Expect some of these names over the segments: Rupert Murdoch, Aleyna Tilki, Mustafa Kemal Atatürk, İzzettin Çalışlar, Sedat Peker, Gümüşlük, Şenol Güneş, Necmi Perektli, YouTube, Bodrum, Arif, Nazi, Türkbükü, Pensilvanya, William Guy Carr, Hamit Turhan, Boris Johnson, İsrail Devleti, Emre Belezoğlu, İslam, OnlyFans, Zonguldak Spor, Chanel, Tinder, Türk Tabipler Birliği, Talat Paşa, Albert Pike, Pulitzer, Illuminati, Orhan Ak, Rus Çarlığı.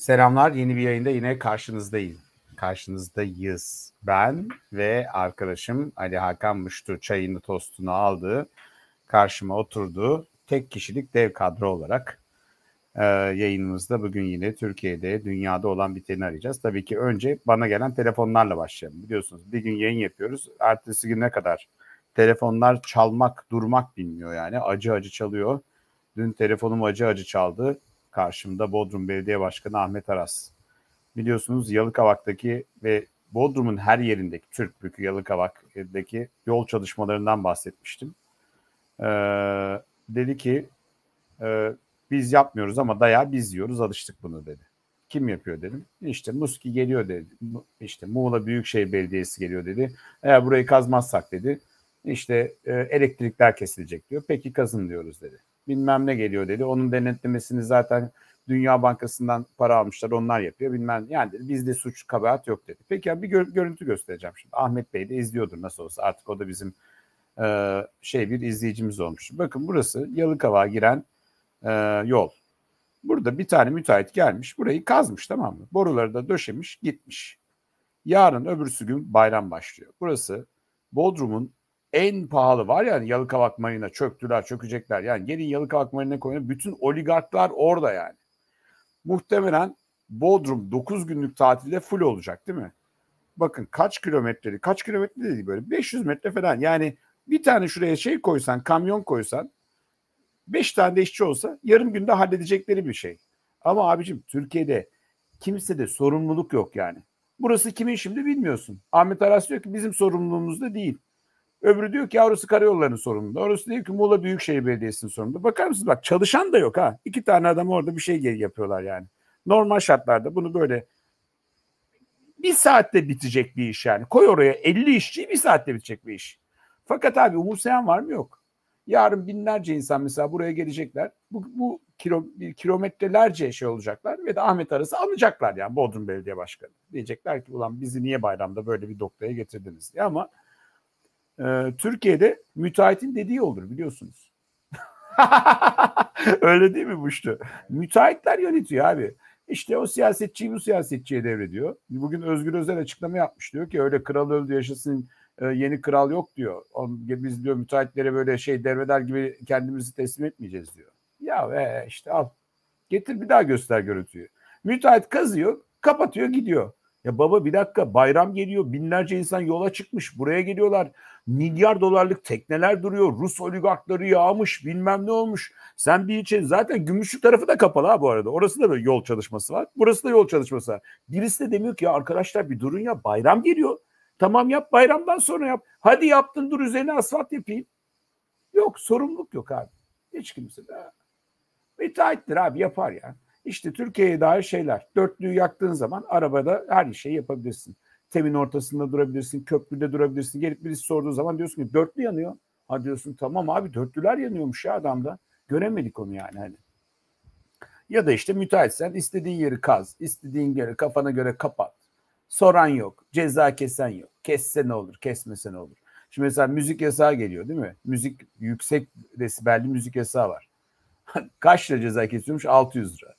Selamlar, yeni bir yayında yine karşınızdayız. Ben ve arkadaşım Ali Hakan Muştu çayını tostunu aldı, karşıma oturdu. Tek kişilik dev kadro olarak yayınımızda bugün yine Türkiye'de, dünyada olan biteni arayacağız. Tabii ki önce bana gelen telefonlarla başlayalım. Biliyorsunuz bir gün yayın yapıyoruz, ertesi gün ne kadar telefonlar çalmak, durmak bilmiyor yani. Acı acı çalıyor. Dün telefonum acı acı çaldı. Karşımda Bodrum Belediye Başkanı Ahmet Aras. Biliyorsunuz Yalıkavak'taki ve Bodrum'un her yerindeki Türkbükü Yalıkavak'taki yol çalışmalarından bahsetmiştim. Dedi ki biz yapmıyoruz ama dayağı biz yiyoruz, alıştık bunu dedi. Kim yapıyor dedim. İşte MUSKİ geliyor dedi. İşte Muğla Büyükşehir Belediyesi geliyor dedi. Eğer burayı kazmazsak dedi İşte elektrikler kesilecek diyor. Peki kazın diyoruz dedi. Bilmem ne geliyor dedi. Onun denetlemesini zaten Dünya Bankası'ndan para almışlar. Onlar yapıyor. Bilmem yani dedi, bizde suç kabahat yok dedi. Peki ya bir görüntü göstereceğim şimdi. Ahmet Bey de izliyordur nasıl olsa. Artık o da bizim bir izleyicimiz olmuş. Bakın burası Yalıkavak'a giren yol. Burada bir tane müteahhit gelmiş. Burayı kazmış, tamam mı? Boruları da döşemiş, gitmiş. Yarın öbürsü gün bayram başlıyor. Burası Bodrum'un en pahalı, var yani Yalıkavak Marina, çöktüler, çökecekler. Yani gelin Yalıkavak Marina koyun. Bütün oligarklar orada yani. Muhtemelen Bodrum 9 günlük tatilde full olacak değil mi? Bakın kaç kilometre dedi böyle 500 metre falan. Yani bir tane şuraya şey koysan, kamyon koysan, 5 tane de işçi olsa yarım günde halledecekleri bir şey. Ama abicim Türkiye'de kimse de sorumluluk yok yani. Burası kimin şimdi bilmiyorsun. Ahmet Aras diyor ki bizim sorumluluğumuzda değil. Öbürü diyor ki orası karayollarının sorumluluğu. Orası diyor ki Muğla Büyükşehir Belediyesi'nin sorumluluğu. Bakar mısınız? Bak çalışan da yok ha. 2 tane adam orada bir şey yapıyorlar yani. Normal şartlarda bunu böyle bir saatte bitecek bir iş yani. Koy oraya 50 işçi, bir saatte bitecek bir iş. Fakat abi umursayan var mı? Yok. Yarın binlerce insan mesela buraya gelecekler. Bu kilometrelerce şey olacaklar ve de Ahmet Aras'ı anacaklar yani, Bodrum Belediye Başkanı. Diyecekler ki ulan bizi niye bayramda böyle bir noktaya getirdiniz diye, ama Türkiye'de müteahhitin dediği olur biliyorsunuz. Öyle değil mi Muştu? Müteahhitler yönetiyor abi. İşte o siyasetçiyi bu siyasetçiye devrediyor. Bugün Özgür Özel açıklama yapmış. Diyor ki öyle kral öldü yaşasın, yeni kral yok diyor. Biz diyor müteahhitlere böyle şey devreder gibi kendimizi teslim etmeyeceğiz diyor. Ya ve işte al. Getir bir daha göster görüntüyü. Müteahhit kazıyor, kapatıyor, gidiyor. Ya baba bir dakika, bayram geliyor, binlerce insan yola çıkmış, buraya geliyorlar, milyar dolarlık tekneler duruyor, Rus oligarkları yağmış, bilmem ne olmuş. Sen bir için zaten Gümüşlük tarafı da kapalı ha bu arada, orası da böyle yol çalışması var, burası da yol çalışması var. Birisi de demiyor ki ya arkadaşlar bir durun ya, bayram geliyor, tamam yap, bayramdan sonra yap, hadi yaptın dur üzerine asfalt yapayım. Yok, sorumluluk yok abi, hiç kimse de. Müteahhittir abi, yapar ya. İşte Türkiye'ye dair şeyler. Dörtlüğü yaktığın zaman arabada her şeyi yapabilirsin. Temin ortasında durabilirsin, köprüde durabilirsin. Gelip birisi sorduğu zaman diyorsun ki dörtlü yanıyor. Ha diyorsun tamam abi, dörtlüler yanıyormuş ya adamda. Göremedik onu yani hani. Ya da işte müteahhitsen istediğin yeri kaz, istediğin yeri kafana göre kapat. Soran yok, ceza kesen yok. Kesse ne olur, kesmese ne olur. Şimdi mesela müzik yasağı geliyor değil mi? Müzik, yüksek desibelli müzik yasağı var. Kaç lira ceza kesiyormuş? 600 lira.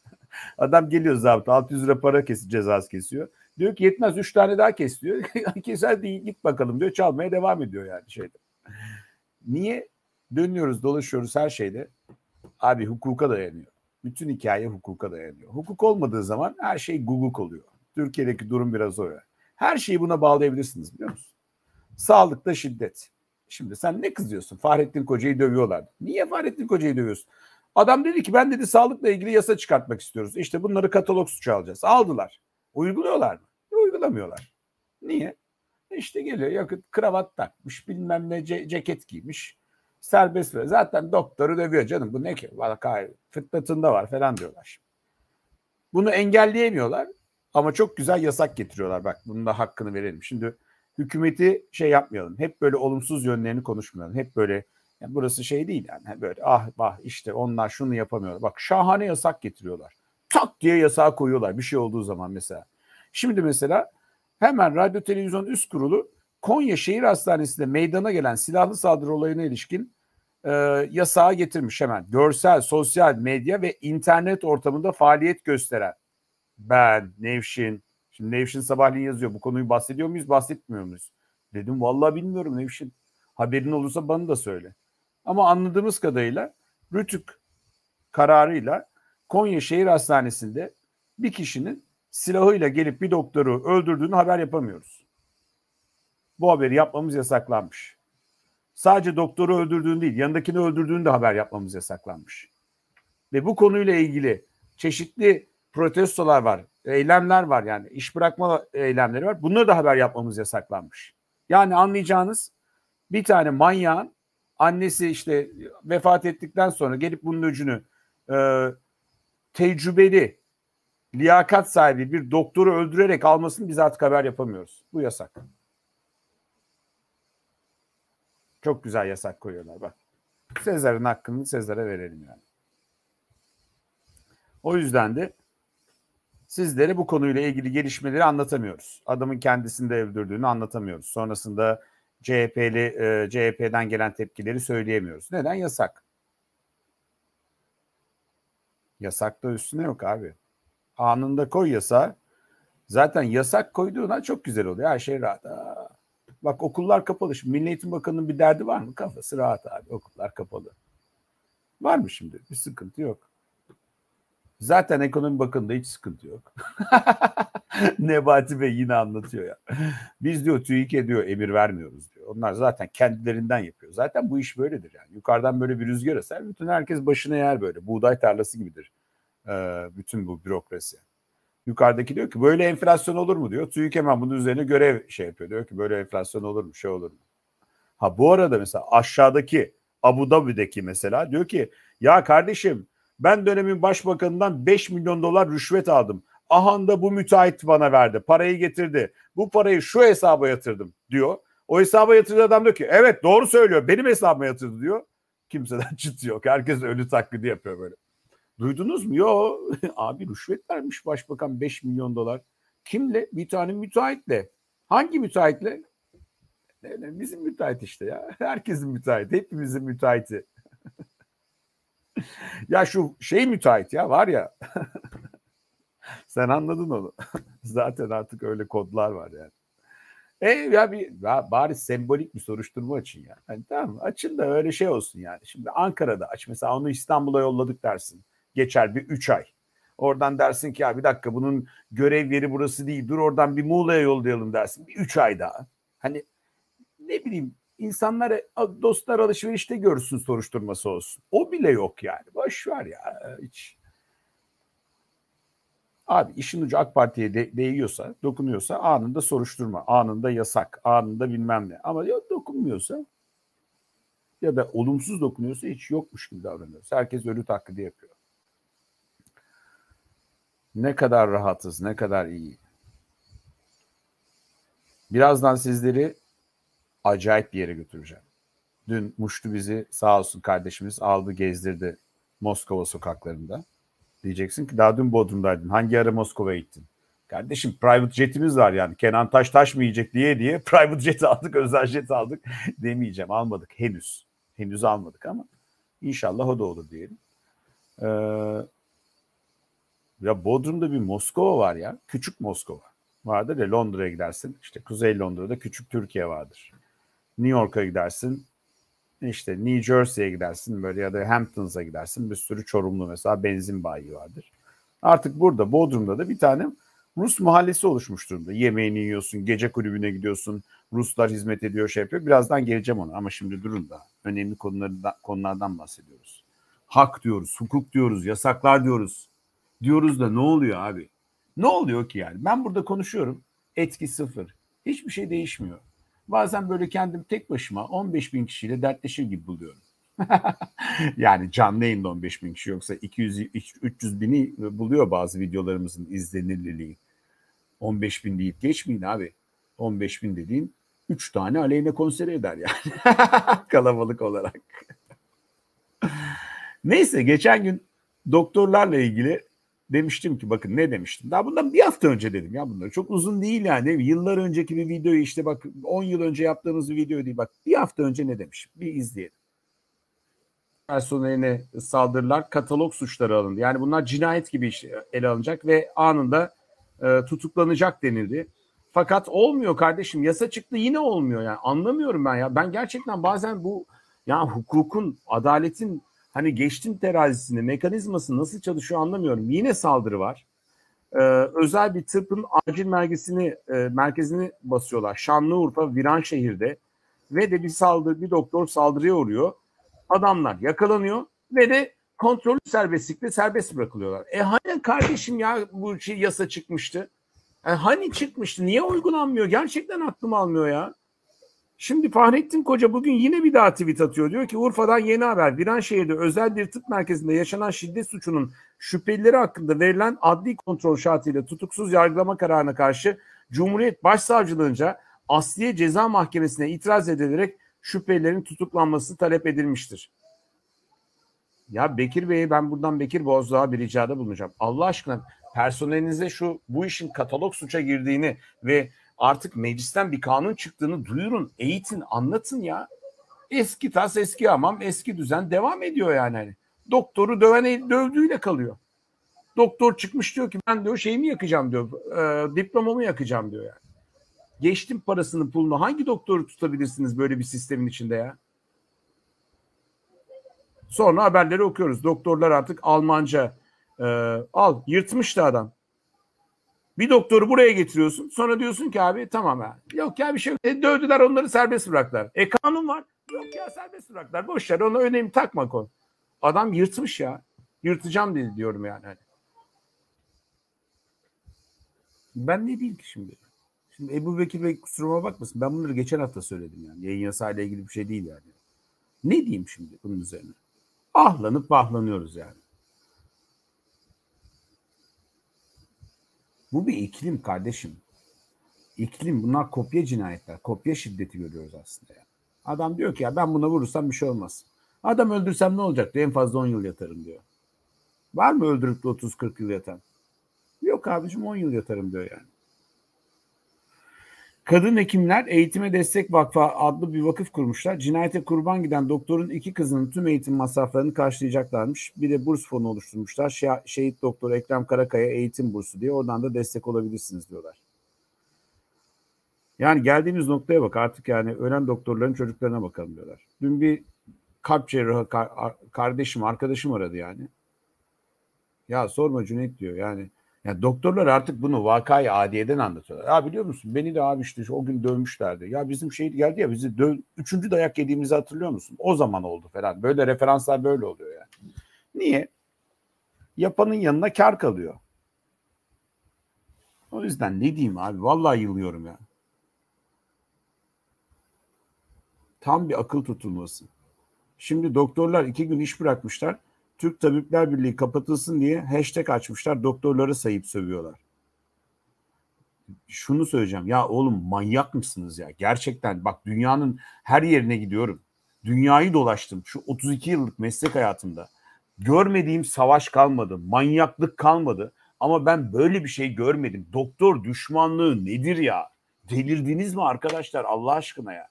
Adam geliyor zabıta, 600 lira para cezası kesiyor. Diyor ki yetmez, 3 tane daha kes diyor. Keser değil, git bakalım diyor. Çalmaya devam ediyor yani şeyde. Niye? Dönüyoruz dolaşıyoruz her şeyde. Abi hukuka dayanıyor. Bütün hikaye hukuka dayanıyor. Hukuk olmadığı zaman her şey guguk oluyor. Türkiye'deki durum biraz o ya. Her şeyi buna bağlayabilirsiniz biliyor musun? Sağlıkta şiddet. Şimdi sen ne kızıyorsun? Fahrettin Koca'yı dövüyorlar. Niye Fahrettin Koca'yı dövüyorsun? Adam dedi ki ben dedi sağlıkla ilgili yasa çıkartmak istiyoruz. İşte bunları katalog suçu alacağız. Aldılar. Uyguluyorlar mı? Uygulamıyorlar. Niye? İşte geliyor yakıt, kravat takmış, bilmem ne ceket giymiş. Serbest ve zaten doktoru dövüyor canım. Bu ne ki? Fıtratında var falan diyorlar. Bunu engelleyemiyorlar ama çok güzel yasak getiriyorlar. Bak bunun da hakkını verelim. Şimdi hükümeti şey yapmayalım. Hep böyle olumsuz yönlerini konuşmayalım. Hep böyle yani burası şey değil yani böyle ah bah işte onlar şunu yapamıyorlar. Bak şahane yasak getiriyorlar. Tak diye yasağı koyuyorlar bir şey olduğu zaman mesela. Şimdi mesela hemen Radyo Televizyon Üst Kurulu Konya Şehir Hastanesi'nde meydana gelen silahlı saldırı olayına ilişkin yasağı getirmiş hemen. Görsel, sosyal medya ve internet ortamında faaliyet gösteren ben, Nevşin. Şimdi Nevşin sabahleyin yazıyor. Bu konuyu bahsediyor muyuz, bahsetmiyor muyuz? Dedim vallahi bilmiyorum Nevşin. Haberin olursa bana da söyle. Ama anladığımız kadarıyla Rütük kararıyla Konya Şehir Hastanesi'nde bir kişinin silahıyla gelip bir doktoru öldürdüğünü haber yapamıyoruz. Bu haberi yapmamız yasaklanmış. Sadece doktoru öldürdüğünü değil, yanındakini öldürdüğünü de haber yapmamız yasaklanmış. Ve bu konuyla ilgili çeşitli protestolar var, eylemler var yani iş bırakma eylemleri var. Bunları da haber yapmamız yasaklanmış. Yani anlayacağınız bir tane manyağın annesi işte vefat ettikten sonra gelip bunun öcünü tecrübeli, liyakat sahibi bir doktoru öldürerek almasını biz artık haber yapamıyoruz. Bu yasak. Çok güzel yasak koyuyorlar bak. Sezar'ın hakkını Sezar'a verelim yani. O yüzden de sizlere bu konuyla ilgili gelişmeleri anlatamıyoruz. Adamın kendisini de öldürdüğünü anlatamıyoruz. Sonrasında CHP'den gelen tepkileri söyleyemiyoruz. Neden? Yasak. Yasak da üstüne yok abi. Anında koy yasağı. Zaten yasak koyduğuna çok güzel oluyor. Her şey rahat. Aa. Bak okullar kapalı. Şimdi Milli Eğitim Bakanı'nın bir derdi var mı? Kafası rahat abi. Okullar kapalı. Var mı şimdi? Bir sıkıntı yok. Zaten Ekonomi Bakanı'nda hiç sıkıntı yok. Nebati Bey yine anlatıyor ya. Biz diyor TÜİK'e diyor emir vermiyoruz diyor. Onlar zaten kendilerinden yapıyor. Zaten bu iş böyledir yani. Yukarıdan böyle bir rüzgar eser. Bütün herkes başına yer böyle. Buğday tarlası gibidir. Bütün bu bürokrasi. Yukarıdaki diyor ki böyle enflasyon olur mu diyor. TÜİK hemen bunun üzerine görev şey yapıyor. Diyor ki böyle enflasyon olur mu, şey olur mu? Ha bu arada mesela aşağıdaki Abu Dhabi'deki mesela diyor ki ya kardeşim ben dönemin başbakanından 5 milyon dolar rüşvet aldım. Ahanda bu müteahhit bana verdi. Parayı getirdi. Bu parayı şu hesaba yatırdım diyor. O hesaba yatırdığı adam diyor ki evet doğru söylüyor. Benim hesabıma yatırdı diyor. Kimseden çıt yok. Herkes ölü taklidi yapıyor böyle. Duydunuz mu? Yo. Abi rüşvet vermiş başbakan 5 milyon dolar. Kimle? Bir tane müteahhitle. Hangi müteahhitle? Bizim müteahhit işte ya. Herkesin müteahhiti. Hepimizin müteahhiti. Ya şu şey müteahhit ya var ya. Sen anladın onu. Zaten artık öyle kodlar var yani. Ya bari sembolik bir soruşturma açın yani. Hani tamam açın da öyle şey olsun yani. Şimdi Ankara'da aç mesela onu İstanbul'a yolladık dersin. Geçer bir 3 ay. Oradan dersin ki ya bir dakika bunun görev yeri burası değil. Dur oradan bir Muğla'ya yollayalım dersin. Bir 3 ay daha. Hani ne bileyim insanlara dostlar alışverişte görsün soruşturması olsun. O bile yok yani. Boş ver ya hiç. Abi işin ucu AK Parti'ye değiyorsa, dokunuyorsa anında soruşturma, anında yasak, anında bilmem ne. Ama ya dokunmuyorsa ya da olumsuz dokunuyorsa hiç yokmuş gibi davranıyoruz. Herkes ölü taklidi yapıyor. Ne kadar rahatız, ne kadar iyi. Birazdan sizleri acayip bir yere götüreceğim. Dün Muştu bizi sağ olsun kardeşimiz aldı gezdirdi Moskova sokaklarında. Diyeceksin ki daha dün Bodrum'daydın. Hangi ara Moskova'ya gittin? Kardeşim private jetimiz var yani. Kenan Taş taş mı yiyecek diye private jet aldık, özel jet aldık demeyeceğim. Almadık henüz. Henüz almadık ama inşallah o da olur diyelim. Ya Bodrum'da bir Moskova var ya. Küçük Moskova vardır ya Londra'ya gidersin. İşte Kuzey Londra'da küçük Türkiye vardır. New York'a gidersin. İşte New Jersey'ye gidersin böyle ya da Hamptons'a gidersin. Bir sürü Çorumlu mesela benzin bayi vardır. Artık burada Bodrum'da da bir tane Rus mahallesi oluşmuş durumda. Yemeğini yiyorsun, gece kulübüne gidiyorsun. Ruslar hizmet ediyor, şey yapıyor. Birazdan geleceğim ona ama şimdi durun da önemli konulardan bahsediyoruz. Hak diyoruz, hukuk diyoruz, yasaklar diyoruz. Diyoruz da ne oluyor abi? Ne oluyor ki yani? Ben burada konuşuyorum. Etki sıfır. Hiçbir şey değişmiyor. Bazen böyle kendim tek başıma 15.000 kişiyle dertleşir gibi buluyorum. Yani canlı yayında 15.000 kişi yoksa 200-300 bini buluyor bazı videolarımızın izlenirliliği. 15.000 deyip geçmeyin abi. 15.000 dediğin 3 tane aleyhine konser eder yani. Kalabalık olarak. Neyse geçen gün doktorlarla ilgili demiştim ki bakın ne demiştim? Daha bundan bir hafta önce dedim ya bunları. Çok uzun değil yani. Yıllar önceki bir videoyu işte bak 10 yıl önce yaptığımız bir video değil. Bak bir hafta önce ne demişim? Bir izleyelim. personeline saldırılar, katalog suçları alındı. Yani bunlar cinayet gibi ele alınacak ve anında tutuklanacak denildi. Fakat olmuyor kardeşim. Yasa çıktı, yine olmuyor yani. Anlamıyorum ben ya. Ben gerçekten bazen bu ya hukukun, adaletin hani geçtim terazisini, mekanizması nasıl çalışıyor anlamıyorum. Yine saldırı var. Özel bir tıpın acil merkezini basıyorlar. Şanlıurfa, Viranşehir'de ve de bir doktor saldırıya uğruyor. Adamlar yakalanıyor ve de kontrollü serbestlikle serbest bırakılıyorlar. Hani kardeşim ya bu yasa çıkmıştı. Hani çıkmıştı? Niye uygulanmıyor? Gerçekten aklım almıyor ya. Şimdi Fahrettin Koca bugün yine bir daha tweet atıyor. Diyor ki Urfa'dan yeni haber. Viranşehir'de özel bir tıp merkezinde yaşanan şiddet suçunun şüphelileri hakkında verilen adli kontrol şartıyla tutuksuz yargılama kararına karşı Cumhuriyet Başsavcılığınca Asliye Ceza Mahkemesi'ne itiraz edilerek şüphelilerin tutuklanması talep edilmiştir. Ya Bekir Bey'e ben buradan Bekir Boğazdoğan'a bir ricada bulunacağım. Allah aşkına personelinize bu işin katalog suça girdiğini ve artık meclisten bir kanun çıktığını duyurun, eğitin, anlatın ya. Eski tas, eski hamam, eski düzen devam ediyor yani. Doktoru dövdüğüyle kalıyor. Doktor çıkmış diyor ki ben diyor şeyimi yakacağım diyor, diplomamı yakacağım diyor yani. Geçtim parasını pulunu, hangi doktoru tutabilirsiniz böyle bir sistemin içinde ya? Sonra haberleri okuyoruz. Doktorlar artık Almanca yırtmıştı adam. Bir doktoru buraya getiriyorsun. Sonra diyorsun ki abi tamam ya. Yok ya bir şey yok. Dövdüler onları, serbest bıraktılar. Kanun var. Yok ya serbest bıraktılar. Boş ver, ona önemli takma konu. Adam yırtmış ya. Yırtacağım dedi diyorum yani. Ben ne diyeyim ki şimdi? Şimdi Ebu Bekir Bey kusuruma bakmasın. Ben bunları geçen hafta söyledim yani. Yayın yasayla ilgili bir şey değil yani. Ne diyeyim şimdi bunun üzerine? Ahlanıp bahlanıyoruz yani. Bu bir iklim kardeşim. İklim, bunlar kopya cinayetler. Kopya şiddeti görüyoruz aslında yani. Adam diyor ki ya ben buna vurursam bir şey olmaz. Adam öldürsem ne olacak diyor. En fazla 10 yıl yatarım diyor. Var mı öldürüp de 30-40 yıl yatan? Yok abicim, 10 yıl yatarım diyor yani. Kadın Hekimler Eğitime Destek Vakfı adlı bir vakıf kurmuşlar. Cinayete kurban giden doktorun iki kızının tüm eğitim masraflarını karşılayacaklarmış. Bir de burs fonu oluşturmuşlar. Şehit Doktor Ekrem Karakaya eğitim bursu diye. Oradan da destek olabilirsiniz diyorlar. Yani geldiğimiz noktaya bak artık yani, ölen doktorların çocuklarına bakalım diyorlar. Dün bir kalp cerrahı arkadaşım aradı yani. Ya sorma Cüneyt diyor yani. Ya doktorlar artık bunu vakayı adiyeden anlatıyorlar. Ya biliyor musun beni de abi işte o gün dövmüşlerdi. Ya bizim şehit geldi ya, bizi üçüncü dayak yediğimizi hatırlıyor musun? O zaman oldu falan. Böyle referanslar böyle oluyor yani. Niye? Yapanın yanına kar kalıyor. O yüzden ne diyeyim abi? Vallahi yılıyorum ya. Tam bir akıl tutulması. Şimdi doktorlar 2 gün iş bırakmışlar. Türk Tabipler Birliği kapatılsın diye hashtag açmışlar. Doktorları sayıp sövüyorlar. Şunu söyleyeceğim. Ya oğlum manyak mısınız ya? Gerçekten bak, dünyanın her yerine gidiyorum. Dünyayı dolaştım. Şu 32 yıllık meslek hayatımda. Görmediğim savaş kalmadı. Manyaklık kalmadı. Ama ben böyle bir şey görmedim. Doktor düşmanlığı nedir ya? Delirdiniz mi arkadaşlar Allah aşkına ya?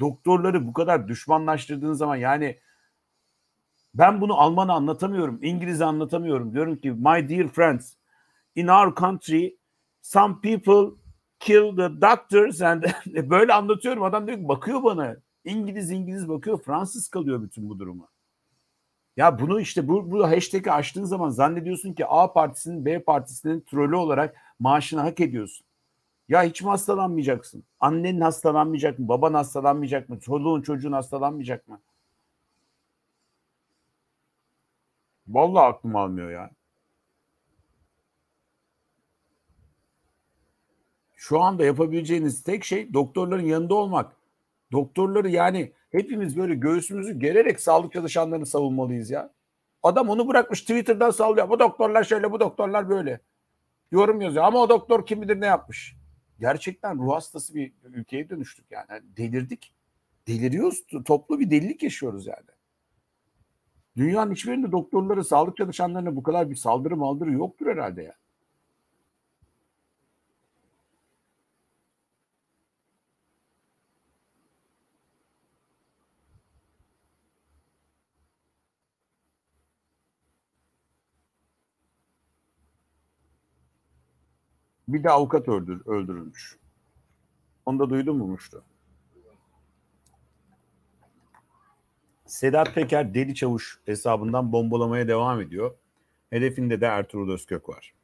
Doktorları bu kadar düşmanlaştırdığın zaman yani... Ben bunu Alman'a anlatamıyorum, İngiliz'e anlatamıyorum. Diyorum ki my dear friends, in our country some people kill the doctors and böyle anlatıyorum. Adam diyor ki bakıyor bana. İngiliz bakıyor. Fransız kalıyor bütün bu duruma. Ya bunu işte bu hashtag'i açtığın zaman zannediyorsun ki A partisinin B partisinin trolü olarak maaşını hak ediyorsun. Ya hiç mi hastalanmayacaksın? Annen hastalanmayacak mı? Baban hastalanmayacak mı? Çoluğun çocuğun hastalanmayacak mı? Vallahi aklım almıyor ya. Şu anda yapabileceğiniz tek şey doktorların yanında olmak. Doktorları yani hepimiz böyle göğsümüzü gererek sağlık çalışanlarını savunmalıyız ya. Adam onu bırakmış Twitter'dan sallıyor. Bu doktorlar şöyle, bu doktorlar böyle. Yorum yazıyor ama o doktor kim bilir ne yapmış. Gerçekten ruh hastası bir ülkeye dönüştük yani. Delirdik. Deliriyoruz. Toplu bir delilik yaşıyoruz yani. Dünyanın hiçbirinde doktorlara, sağlık çalışanlarına bu kadar bir saldırı yoktur herhalde ya. Bir de avukat öldürülmüş. Onu da duydun mu Muştu? Sedat Peker Deli Çavuş hesabından bombalamaya devam ediyor. Hedefinde de Ertuğrul Özkök var.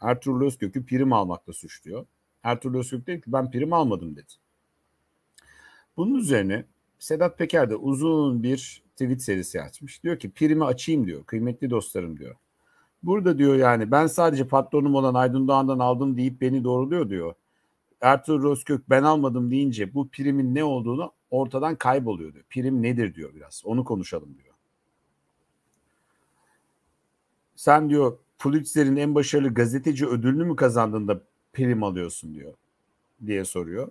Ertuğrul Özkök'ü prim almakla suçluyor. Ertuğrul Özkök dedi ki ben prim almadım dedi. Bunun üzerine Sedat Peker de uzun bir tweet serisi açmış. Diyor ki primi açayım diyor. Kıymetli dostlarım diyor. Burada diyor yani ben sadece patronum olan Aydın Doğan'dan aldım deyip beni doğruluyor diyor. Ertuğrul Özkök ben almadım deyince bu primin ne olduğunu ortadan kayboluyor diyor. Prim nedir diyor biraz. Onu konuşalım diyor. Sen diyor Pulitzer'in en başarılı gazeteci ödülünü mü kazandığında prim alıyorsun diyor diye soruyor.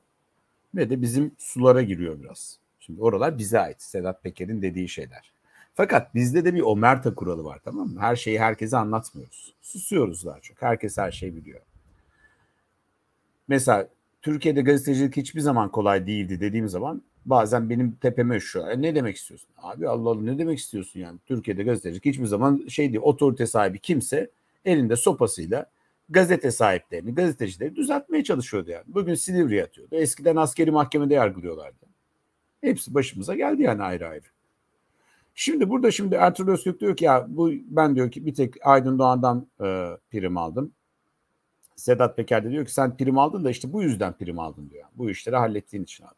Ve de bizim sulara giriyor biraz. Şimdi oralar bize ait. Sedat Peker'in dediği şeyler. Fakat bizde de bir omerta kuralı var, tamam mı? Her şeyi herkese anlatmıyoruz. Susuyoruz daha çok. Herkes her şeyi biliyor. Mesela Türkiye'de gazetecilik hiçbir zaman kolay değildi dediğim zaman bazen benim tepeme şu. Ne demek istiyorsun? Abi Allah Allah ne demek istiyorsun yani? Türkiye'de gazetecilik hiçbir zaman şey değil. Otorite sahibi kimse elinde sopasıyla gazete sahiplerini, gazetecileri düzeltmeye çalışıyordu yani. Bugün Silivri'ye atıyordu. Eskiden askeri mahkemede yargılıyorlardı. Hepsi başımıza geldi yani ayrı ayrı. Şimdi burada şimdi Ertuğrul Özkök diyor ki ya bu ben diyor ki bir tek Aydın Doğan'dan prim aldım. Sedat Peker de diyor ki sen prim aldın da işte bu yüzden prim aldın diyor. Bu işleri hallettiğin için aldın.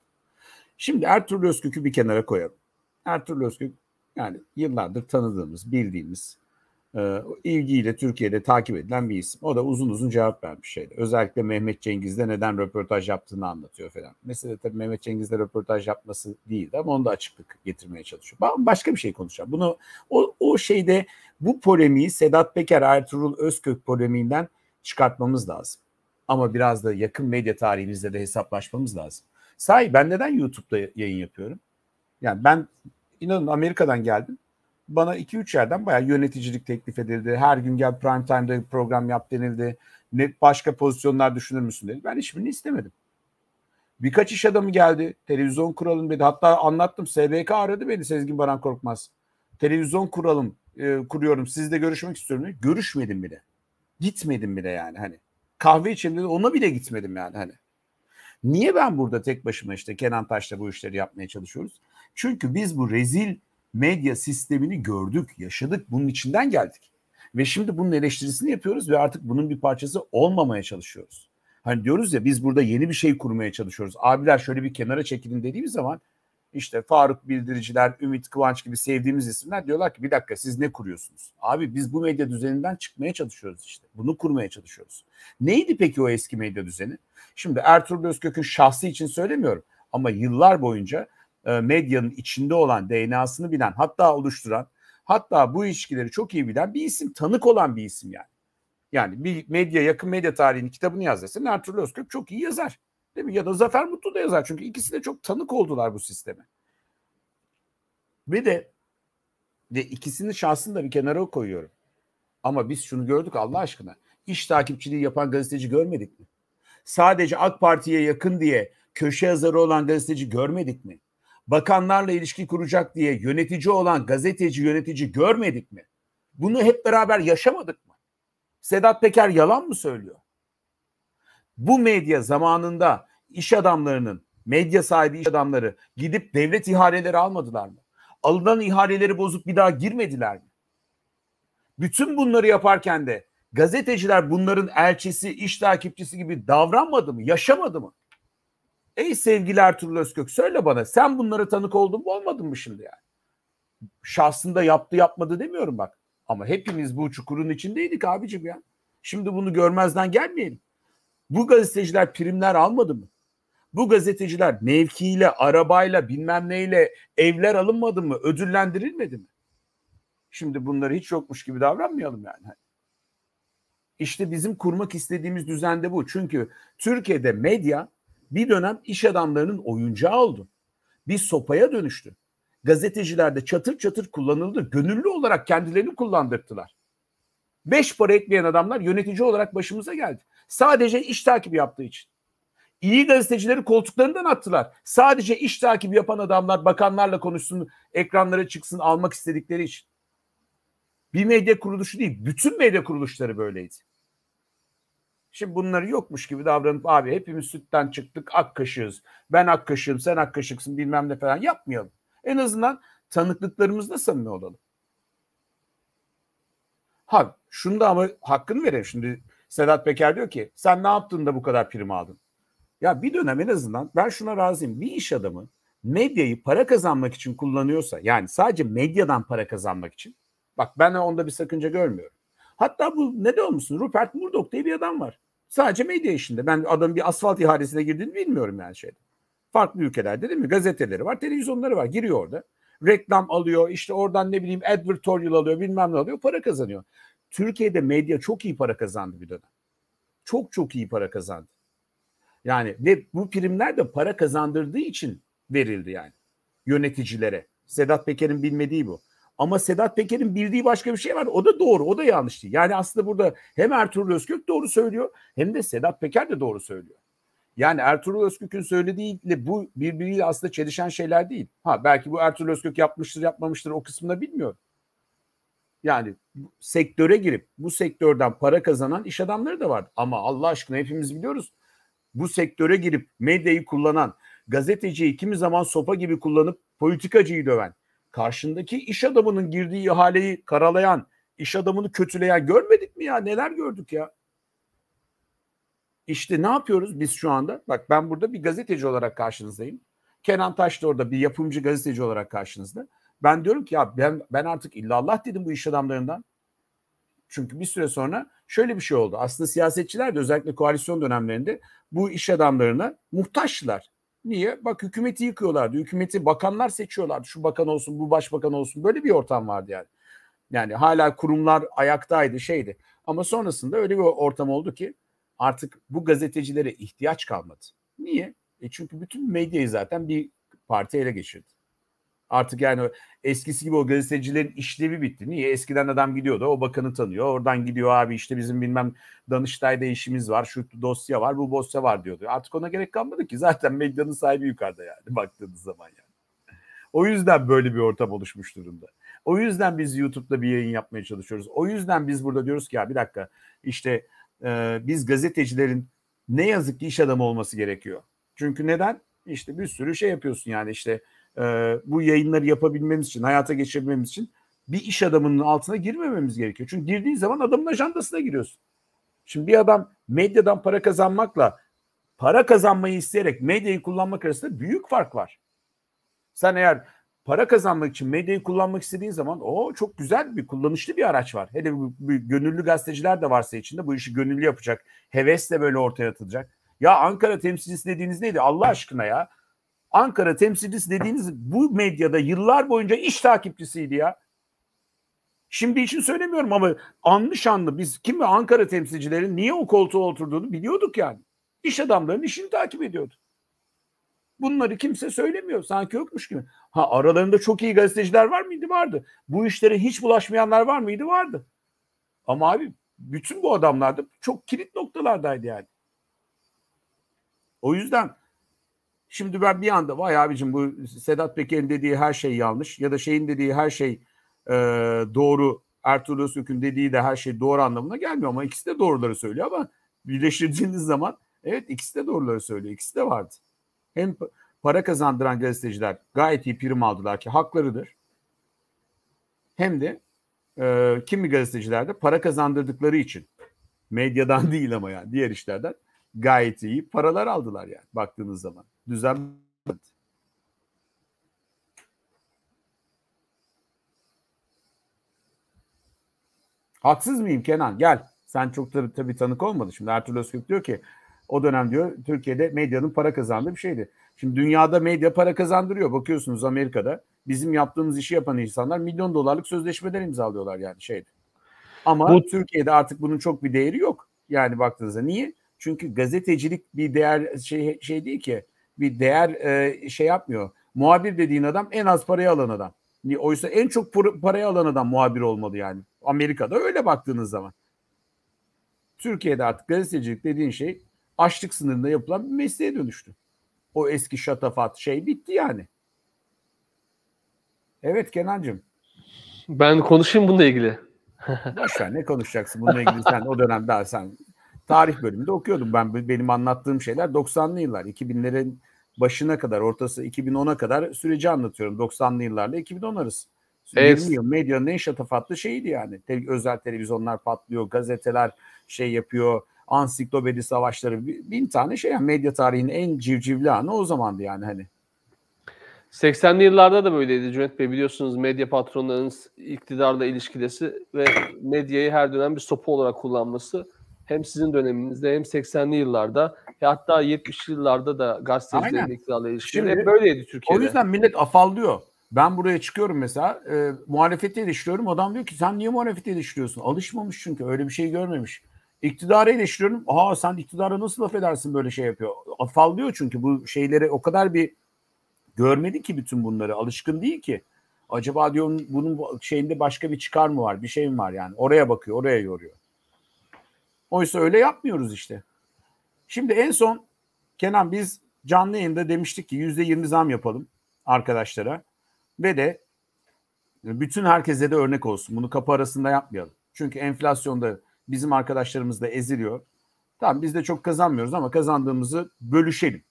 Şimdi Ertuğrul Özkök'ü bir kenara koyalım. Ertuğrul Özkök yani yıllardır tanıdığımız, bildiğimiz, ilgiyle Türkiye'de takip edilen bir isim. O da uzun uzun cevap vermiş şeyde. Özellikle Mehmet Cengiz'de neden röportaj yaptığını anlatıyor falan. Mesela tabii Mehmet Cengiz'de röportaj yapması değildi ama onu da açıklık getirmeye çalışıyor. Başka bir şey konuşacağım. Bunu o şeyde bu polemiği Sedat Peker Ertuğrul Özkök polemiğinden çıkartmamız lazım. Ama biraz da yakın medya tarihimizde de hesaplaşmamız lazım. Sahi ben neden YouTube'da yayın yapıyorum? Yani ben inanın Amerika'dan geldim. Bana 2-3 yerden bayağı yöneticilik teklif edildi. Her gün gel prime time'da program yap denildi. Ne başka pozisyonlar düşünür müsün dedi. Ben hiçbirini istemedim. Birkaç iş adamı geldi. Televizyon kuralım dedi. Hatta anlattım. SBK aradı beni Sezgin Baran Korkmaz. Televizyon kuralım, kuruyorum. Sizle görüşmek istiyorum dedi. Görüşmedim bile. Gitmedim bile yani hani. Kahve içelim dedi. Ona bile gitmedim yani hani. Niye ben burada tek başıma işte Kenan Taş'la bu işleri yapmaya çalışıyoruz? Çünkü biz bu rezil medya sistemini gördük, yaşadık, bunun içinden geldik. Ve şimdi bunun eleştirisini yapıyoruz ve artık bunun bir parçası olmamaya çalışıyoruz. Hani diyoruz ya biz burada yeni bir şey kurmaya çalışıyoruz. Abiler şöyle bir kenara çekilin dediğimiz zaman işte Faruk Bildiriciler, Ümit Kıvanç gibi sevdiğimiz isimler diyorlar ki bir dakika siz ne kuruyorsunuz? Abi biz bu medya düzeninden çıkmaya çalışıyoruz işte. Bunu kurmaya çalışıyoruz. Neydi peki o eski medya düzeni? Şimdi Ertuğrul Özkök'ün şahsı için söylemiyorum ama yıllar boyunca medyanın içinde olan DNA'sını bilen, hatta oluşturan, hatta bu ilişkileri çok iyi bilen bir isim, tanık olan bir isim yani. Yani bir medya, yakın medya tarihinin kitabını yazarsan Ertuğrul Özkök çok iyi yazar. Değil mi? Ya da Zafer Mutlu da yazar. Çünkü ikisi de çok tanık oldular bu sisteme. Ve ikisinin şahsını da bir kenara koyuyorum. Ama biz şunu gördük Allah aşkına. İş takipçiliği yapan gazeteci görmedik mi? Sadece AK Parti'ye yakın diye köşe yazarı olan gazeteci görmedik mi? Bakanlarla ilişki kuracak diye yönetici olan gazeteci yönetici görmedik mi? Bunu hep beraber yaşamadık mı? Sedat Peker yalan mı söylüyor? Bu medya zamanında iş adamlarının, medya sahibi iş adamları gidip devlet ihaleleri almadılar mı? Alınan ihaleleri bozup bir daha girmediler mi? Bütün bunları yaparken de gazeteciler bunların elçisi, iş takipçisi gibi davranmadı mı, yaşamadı mı? Ey sevgili Ertuğrul Özkök söyle bana sen bunlara tanık oldun mu olmadın mı şimdi yani? Şahsında yaptı yapmadı demiyorum bak. Ama hepimiz bu çukurun içindeydik abicim ya. Şimdi bunu görmezden gelmeyelim. Bu gazeteciler primler almadı mı? Bu gazeteciler mevkiyle, arabayla, bilmem neyle evler alınmadı mı? Ödüllendirilmedi mi? Şimdi bunları hiç yokmuş gibi davranmayalım yani. İşte bizim kurmak istediğimiz düzende bu. Çünkü Türkiye'de medya bir dönem iş adamlarının oyuncağı oldu. Bir sopaya dönüştü. Gazeteciler de çatır çatır kullanıldı. Gönüllü olarak kendilerini kullandırdılar. 5 para etmeyen adamlar yönetici olarak başımıza geldi. Sadece iş takibi yaptığı için. İyi gazetecileri koltuklarından attılar. Sadece iş takibi yapan adamlar bakanlarla konuşsun, ekranlara çıksın almak istedikleri için. Bir medya kuruluşu değil, bütün medya kuruluşları böyleydi. Şimdi bunları yokmuş gibi davranıp abi hepimiz sütten çıktık ak kaşığız. Ben ak kaşığım, sen ak kaşıksın bilmem ne falan yapmayalım. En azından tanıklıklarımızla samimi olalım. Ha şunu da ama hakkını verelim. Şimdi Sedat Peker diyor ki sen ne yaptın da bu kadar prim aldın? Ya bir dönem en azından ben şuna razıyım. Bir iş adamı medyayı para kazanmak için kullanıyorsa, yani sadece medyadan para kazanmak için, bak ben onda bir sakınca görmüyorum. Hatta bu ne de olmuşsun, Rupert Murdoch diye bir adam var. Sadece medya işinde. Ben adamın bir asfalt ihalesine girdiğini bilmiyorum yani şeyde. Farklı ülkelerde değil mi? Gazeteleri var, televizyonları var. Giriyor orada. Reklam alıyor, işte oradan ne bileyim advertorial alıyor, bilmem ne alıyor. Para kazanıyor. Türkiye'de medya çok iyi para kazandı bir dönem. Çok çok iyi para kazandı. Yani ve bu primler de para kazandırdığı için verildi yani yöneticilere. Sedat Peker'in bilmediği bu. Ama Sedat Peker'in bildiği başka bir şey var. O da doğru, o da yanlış değil. Yani aslında burada hem Ertuğrul Özkök doğru söylüyor hem de Sedat Peker de doğru söylüyor. Yani Ertuğrul Özkök'ün söylediğiyle bu birbiriyle aslında çelişen şeyler değil. Ha belki bu Ertuğrul Özkök yapmıştır, yapmamıştır o kısmını bilmiyorum. Yani sektöre girip bu sektörden para kazanan iş adamları da var. Ama Allah aşkına hepimiz biliyoruz. Bu sektöre girip medyayı kullanan, gazeteciyi kimi zaman sopa gibi kullanıp politikacıyı döven, karşındaki iş adamının girdiği ihaleyi karalayan, iş adamını kötüleyen görmedik mi ya? Neler gördük ya? İşte ne yapıyoruz biz şu anda? Bak ben burada bir gazeteci olarak karşınızdayım. Kenan Taş da orada bir yapımcı gazeteci olarak karşınızda. Ben diyorum ki ya ben artık illallah dedim bu iş adamlarından. Çünkü bir süre sonra şöyle bir şey oldu. Aslında siyasetçiler de özellikle koalisyon dönemlerinde bu iş adamlarına muhtaçtılar. Niye? Bak hükümeti yıkıyorlardı. Hükümeti bakanlar seçiyorlardı. Şu bakan olsun, bu başbakan olsun. Böyle bir ortam vardı yani. Yani hala kurumlar ayaktaydı, şeydi. Ama sonrasında öyle bir ortam oldu ki artık bu gazetecilere ihtiyaç kalmadı. Niye? Çünkü bütün medyayı zaten bir parti ele geçirdi. Artık yani eskisi gibi o gazetecilerin işlevi bitti. Niye? Eskiden adam gidiyordu, o bakanı tanıyor. Oradan gidiyor abi işte bizim bilmem Danıştay'da işimiz var, şu dosya var, bu dosya var diyordu. Artık ona gerek kalmadı ki. Zaten medyanın sahibi yukarıda yani baktığınız zaman yani. O yüzden böyle bir ortam oluşmuş durumda. O yüzden biz YouTube'da bir yayın yapmaya çalışıyoruz. O yüzden biz burada diyoruz ki ya bir dakika işte biz gazetecilerin ne yazık ki iş adamı olması gerekiyor. Çünkü neden? İşte bir sürü şey yapıyorsun yani işte bu yayınları yapabilmemiz için, hayata geçirmemiz için bir iş adamının altına girmememiz gerekiyor. Çünkü girdiği zaman adamın ajandasına giriyorsun. Şimdi bir adam medyadan para kazanmakla para kazanmayı isteyerek medyayı kullanmak arasında büyük fark var. Sen eğer para kazanmak için medyayı kullanmak istediğin zaman o çok güzel bir kullanışlı bir araç var. Hele bir gönüllü gazeteciler de varsa içinde bu işi gönüllü yapacak. Hevesle böyle ortaya atılacak. Ya Ankara temsilcisi dediğiniz neydi? Allah aşkına ya. Ankara temsilcisi dediğiniz bu medyada yıllar boyunca iş takipçisiydi ya. Şimdi için söylemiyorum ama anlı şanlı biz kim ve Ankara temsilcilerin niye o koltuğa oturduğunu biliyorduk yani. İş adamlarının işini takip ediyordu. Bunları kimse söylemiyor. Sanki yokmuş gibi. Ha aralarında çok iyi gazeteciler var mıydı? Vardı. Bu işlere hiç bulaşmayanlar var mıydı? Vardı. Ama abi bütün bu adamlar da çok kilit noktalardaydı yani. O yüzden şimdi ben bir anda vay abicim bu Sedat Peker'in dediği her şey yanlış ya da şeyin dediği her şey doğru, Ertuğrul Özkök'ün dediği de her şey doğru anlamına gelmiyor ama ikisi de doğruları söylüyor ama birleştirdiğiniz zaman evet ikisi de doğruları söylüyor, ikisi de vardı. Hem para kazandıran gazeteciler gayet iyi prim aldılar ki haklarıdır. Hem de kimi gazeteciler de para kazandırdıkları için medyadan değil ama yani diğer işlerden gayet iyi paralar aldılar yani baktığınız zaman. Düzen. Haksız mıyım Kenan? Gel. Sen çok tabii tanık olmadı. Şimdi Ertuğrul Özkök diyor ki o dönem diyor Türkiye'de medyanın para kazandığı bir şeydi. Şimdi dünyada medya para kazandırıyor. Bakıyorsunuz Amerika'da bizim yaptığımız işi yapan insanlar milyon dolarlık sözleşmeler imzalıyorlar yani şeyde. Ama Türkiye'de artık bunun çok bir değeri yok. Yani baktığınızda niye? Çünkü gazetecilik bir değer şey değil ki. Bir değer şey yapmıyor. Muhabir dediğin adam en az parayı alan adam. Oysa en çok parayı alan adam muhabir olmalı yani. Amerika'da öyle baktığınız zaman. Türkiye'de artık gazetecilik dediğin şey açlık sınırında yapılan bir mesleğe dönüştü. O eski şatafat şey bitti yani. Evet Kenancığım. Ben konuşayım bununla ilgili. Boş ver, ne konuşacaksın bununla ilgili sen o dönem daha sen tarih bölümünde okuyordum ben. Benim anlattığım şeyler 90'lı yıllar, 2000'lerin başına kadar, ortası 2010'a kadar süreci anlatıyorum. 90'lı yıllarla 2010 arası. Evet. 20 yıl medyanın en şatafatlı şeyiydi yani. Özel televizyonlar patlıyor, gazeteler şey yapıyor, ansiklopedi savaşları, bin tane şey. Yani medya tarihinin en civcivli anı o zamandı yani hani. 80'li yıllarda da böyleydi Cüneyt Bey, biliyorsunuz medya patronlarının iktidarla ilişkilesi ve medyayı her dönem bir sopa olarak kullanması hem sizin döneminizde hem 80'li yıllarda hatta 70'li yıllarda da gazetecilerin iktidarla ilişkileri hep böyleydi Türkiye'de. O yüzden millet afallıyor. Ben buraya çıkıyorum mesela muhalefeti eleştiriyorum. Adam diyor ki sen niye muhalefeti eleştiriyorsun? Alışmamış çünkü, öyle bir şey görmemiş. İktidarı eleştiriyorum. Aha sen iktidara nasıl laf edersin, böyle şey yapıyor. Afallıyor çünkü bu şeyleri o kadar bir görmedi ki, bütün bunları alışkın değil ki. Acaba diyorum bunun şeyinde başka bir çıkar mı var, bir şey mi var yani? Oraya bakıyor, oraya yoruyor. Oysa öyle yapmıyoruz işte. Şimdi en son Kenan, biz canlı yayında demiştik ki %20 zam yapalım arkadaşlara ve de bütün herkese de örnek olsun. Bunu kapı arasında yapmayalım. Çünkü enflasyonda bizim arkadaşlarımız da eziliyor. Tamam, biz de çok kazanmıyoruz ama kazandığımızı bölüşelim.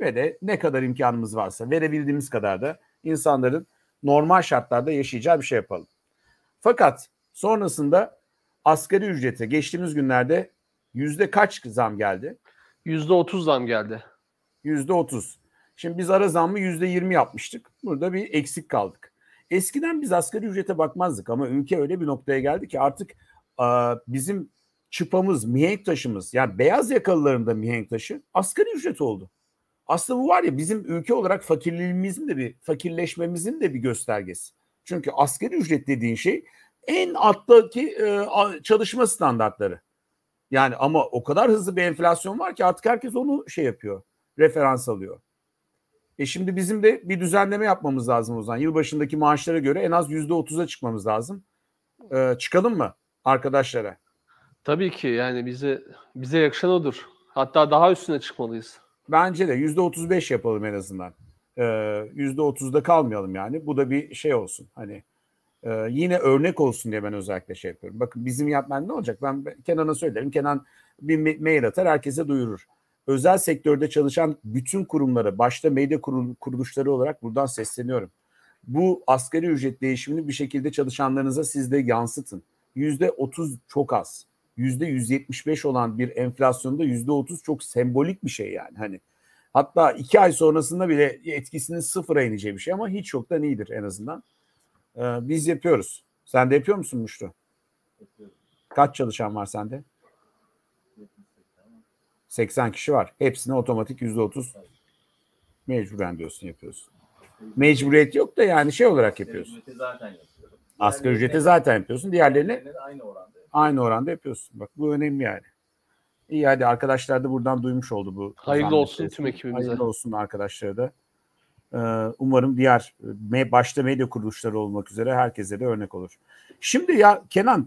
Ve de ne kadar imkanımız varsa verebildiğimiz kadar da insanların normal şartlarda yaşayacağı bir şey yapalım. Fakat sonrasında asgari ücrete geçtiğimiz günlerde yüzde kaç zam geldi? %30 zam geldi. %30. Şimdi biz ara zammı %20 yapmıştık. Burada bir eksik kaldık. Eskiden biz asgari ücrete bakmazdık ama ülke öyle bir noktaya geldi ki artık bizim çıpamız, mihenk taşımız, yani beyaz yakalıların da mihenk taşı asgari ücret oldu. Aslında bu var ya, bizim ülke olarak fakirliğimizin de bir, fakirleşmemizin de bir göstergesi. Çünkü asgari ücret dediğin şey en alttaki çalışma standartları. Yani ama o kadar hızlı bir enflasyon var ki artık herkes onu şey yapıyor, referans alıyor. Şimdi bizim de bir düzenleme yapmamız lazım o zaman. Yılbaşındaki maaşlara göre en az %30'a çıkmamız lazım. Çıkalım mı arkadaşlara? Tabii ki yani bize yakışan odur. Hatta daha üstüne çıkmalıyız. Bence de %35 yapalım en azından. %30'da kalmayalım yani. Bu da bir şey olsun. Hani yine örnek olsun diye ben özellikle şey yapıyorum. Bakın bizim yapman ne olacak? Ben Kenan'a söylerim. Kenan bir mail atar, herkese duyurur. Özel sektörde çalışan bütün kurumlara, başta medya kuruluşları olarak buradan sesleniyorum. Bu asgari ücret değişimini bir şekilde çalışanlarınıza siz de yansıtın. %30 çok az. %175 olan bir enflasyonda %30 çok sembolik bir şey yani. Hani hatta 2 ay sonrasında bile etkisinin sıfıra ineceği bir şey ama hiç yoktan iyidir en azından. Biz yapıyoruz. Sen de yapıyor musun Muştu? Kaç çalışan var sende? 80 kişi var. Hepsine otomatik %30 mecburen diyorsun, yapıyorsun. Mecburiyet yok da yani şey olarak yapıyorsun. Asgari ücreti zaten yapıyorsun. Diğerlerine aynı oranda yapıyorsun. Bak bu önemli yani. İyi, hadi arkadaşlar da buradan duymuş oldu bu. Hayırlı olsun tüm ekibimize. Hayırlı olsun arkadaşlara da. Umarım diğer başta medya kuruluşları olmak üzere herkese de örnek olur. Şimdi ya Kenan,